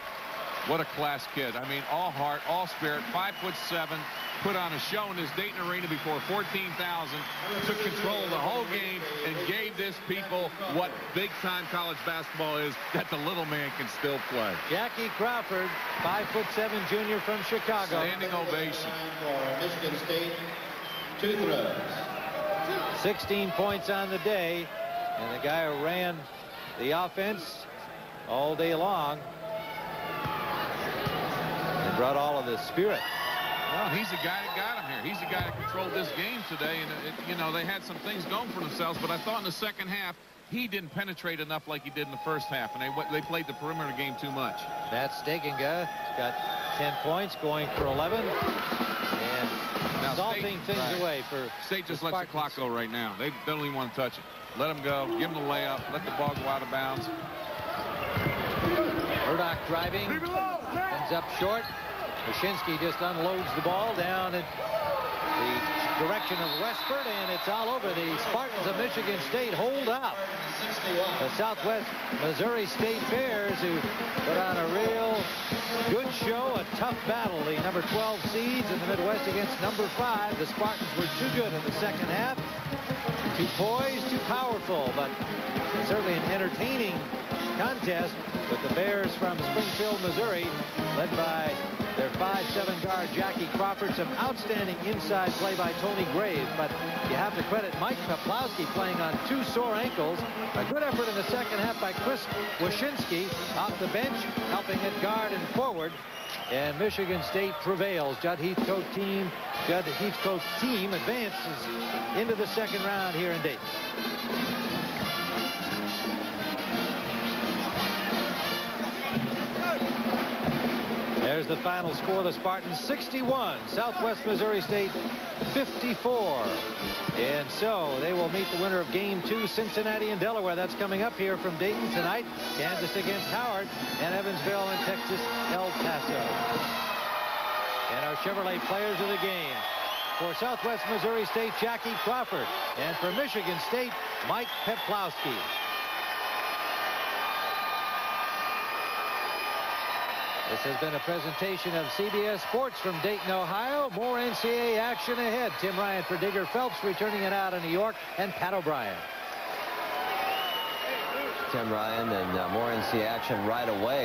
What a class kid. I mean, all heart, all spirit. Five foot seven. Put on a show in this Dayton arena before fourteen thousand. Took control of the whole game and gave this people what big-time college basketball is, that the little man can still play. Jackie Crawford, five foot seven junior from Chicago. Standing ovation. Michigan State, two throws. sixteen points on the day, and the guy who ran the offense all day long and brought all of the spirit. Well, he's the guy that got him here. He's the guy that controlled this game today. And, it, you know, they had some things going for themselves. But I thought in the second half, he didn't penetrate enough like he did in the first half. And they, they played the perimeter game too much. Matt Steigenga got ten points, going for eleven. And now salting State, things right. away for State just the lets the clock go right now. They don't even want to touch it. Let them go. Give them the layup. Let the ball go out of bounds. Murdoch driving. Comes up short. Washington just unloads the ball down in the direction of Westford, and it's all over. The Spartans of Michigan State hold up the Southwest Missouri State Bears, who put on a real good show, a tough battle. The number twelve seeds in the Midwest against number five. The Spartans were too good in the second half, too poised, too powerful, but certainly an entertaining contest with the Bears from Springfield, Missouri, led by their five seven guard Jackie Crawford. Some outstanding inside play by Tony Graves, but you have to credit Mike Peplowski playing on two sore ankles. A good effort in the second half by Chris Wasinski off the bench, helping at guard and forward. And Michigan State prevails. Jud Heathcote team, Jud Heathcote team advances into the second round here in Dayton. There's the final score. The Spartans sixty-one, Southwest Missouri State fifty-four. And so they will meet the winner of game two, Cincinnati and Delaware. That's coming up here from Dayton tonight. Kansas against Howard, and Evansville and Texas El Paso. And our Chevrolet players of the game. For Southwest Missouri State, Jackie Crawford. And for Michigan State, Mike Peplowski. This has been a presentation of C B S Sports from Dayton, Ohio. More N C A A action ahead. Tim Ryan for Digger Phelps, returning it out in New York, and Pat O'Brien. Tim Ryan, and uh, more N C A A action right away.